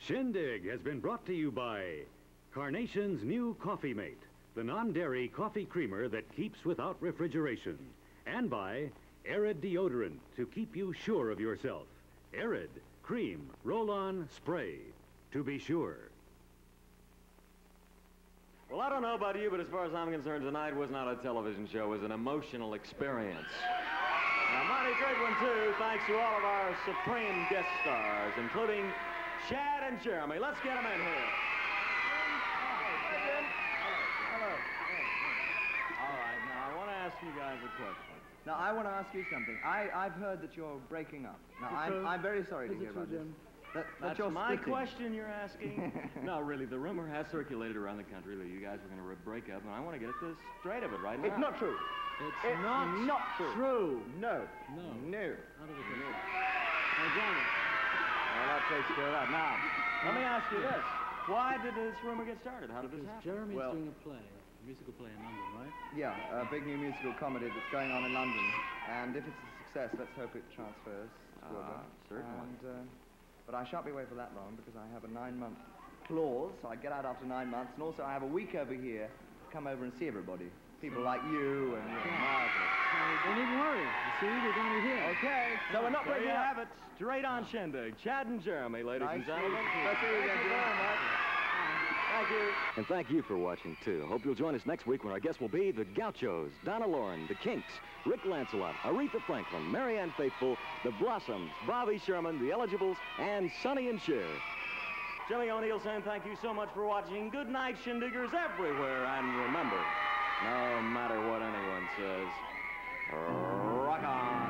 Shindig has been brought to you by Carnation's new Coffee Mate, the non-dairy coffee creamer that keeps without refrigeration, and by Arid deodorant to keep you sure of yourself. Arid, cream, roll-on, spray, to be sure. Well, I don't know about you, but as far as I'm concerned, tonight was not a television show. It was an emotional experience. And a mighty great one, too, thanks to all of our supreme guest stars, including Chad and Jeremy. Let's get them in here. Hello. All right, now I want to ask you guys a question. Now I want to ask you something. I, I've heard that you're breaking up. Now I'm, I'm very sorry to hear about this. That, that That's you're my splitting. question you're asking? No, really, the rumor has circulated around the country that you guys were going to break up, and I want to get at the straight of it right now. It's not true. It's, it's not, not true. true. No. No. No. How do we do it? Well, that takes care of that. Now, let me ask you this. Why did this rumor get started? How did because this happen? Jeremy's well, doing a play, a musical play in London, right? Yeah, a big new musical comedy that's going on in London. And if it's a success, let's hope it transfers to uh, certainly. And, uh, but I shan't be away for that long because I have a nine-month clause, so I get out after nine months. And also I have a week over here to come over and see everybody. People like you and yeah. Margaret. Don't even worry. You see, we're going to be here. Okay. So we're not breaking you have it. Straight on Shindig. Chad and Jeremy, ladies nice and gentlemen. That's all you got to do. Thank you. And thank you for watching, too. Hope you'll join us next week when our guests will be the Gauchos, Donna Lauren, the Kinks, Rick Lancelot, Aretha Franklin, Marianne Faithfull, the Blossoms, Bobby Sherman, the Eligibles, and Sonny and Cher. Jimmy O'Neill saying thank you so much for watching. Good night, Shindiggers everywhere. And remember, no matter what anyone says, rock on.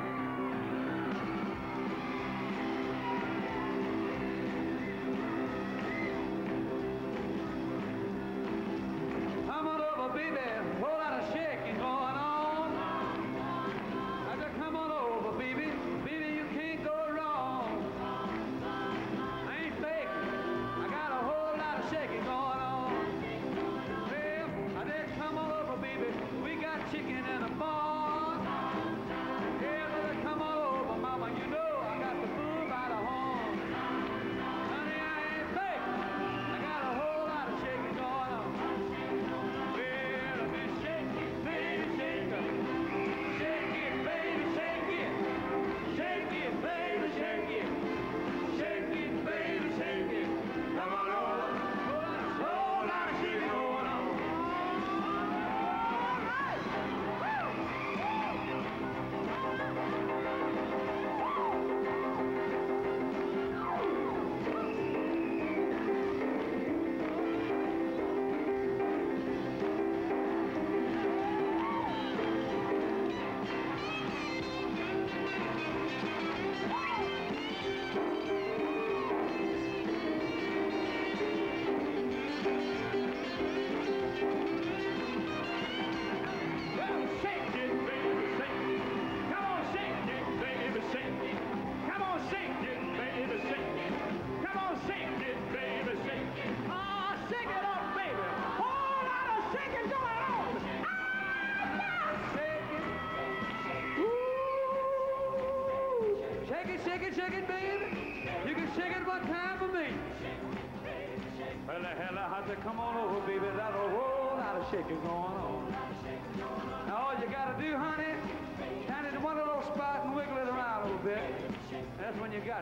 Come on over, baby. Whole lot of shaking going on. I said, come on over, baby. Baby, you can't go wrong. I ain't fake. I got a whole lot of shaking going on. Well, I said, come on over, baby. We got chicken and a ball.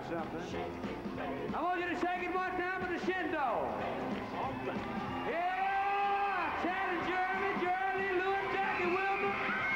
Something. I want you to shake it one time with the Shindogs. Yeah! Chad and Jeremy, Jerry Lee Lewis, Jackie Wilson.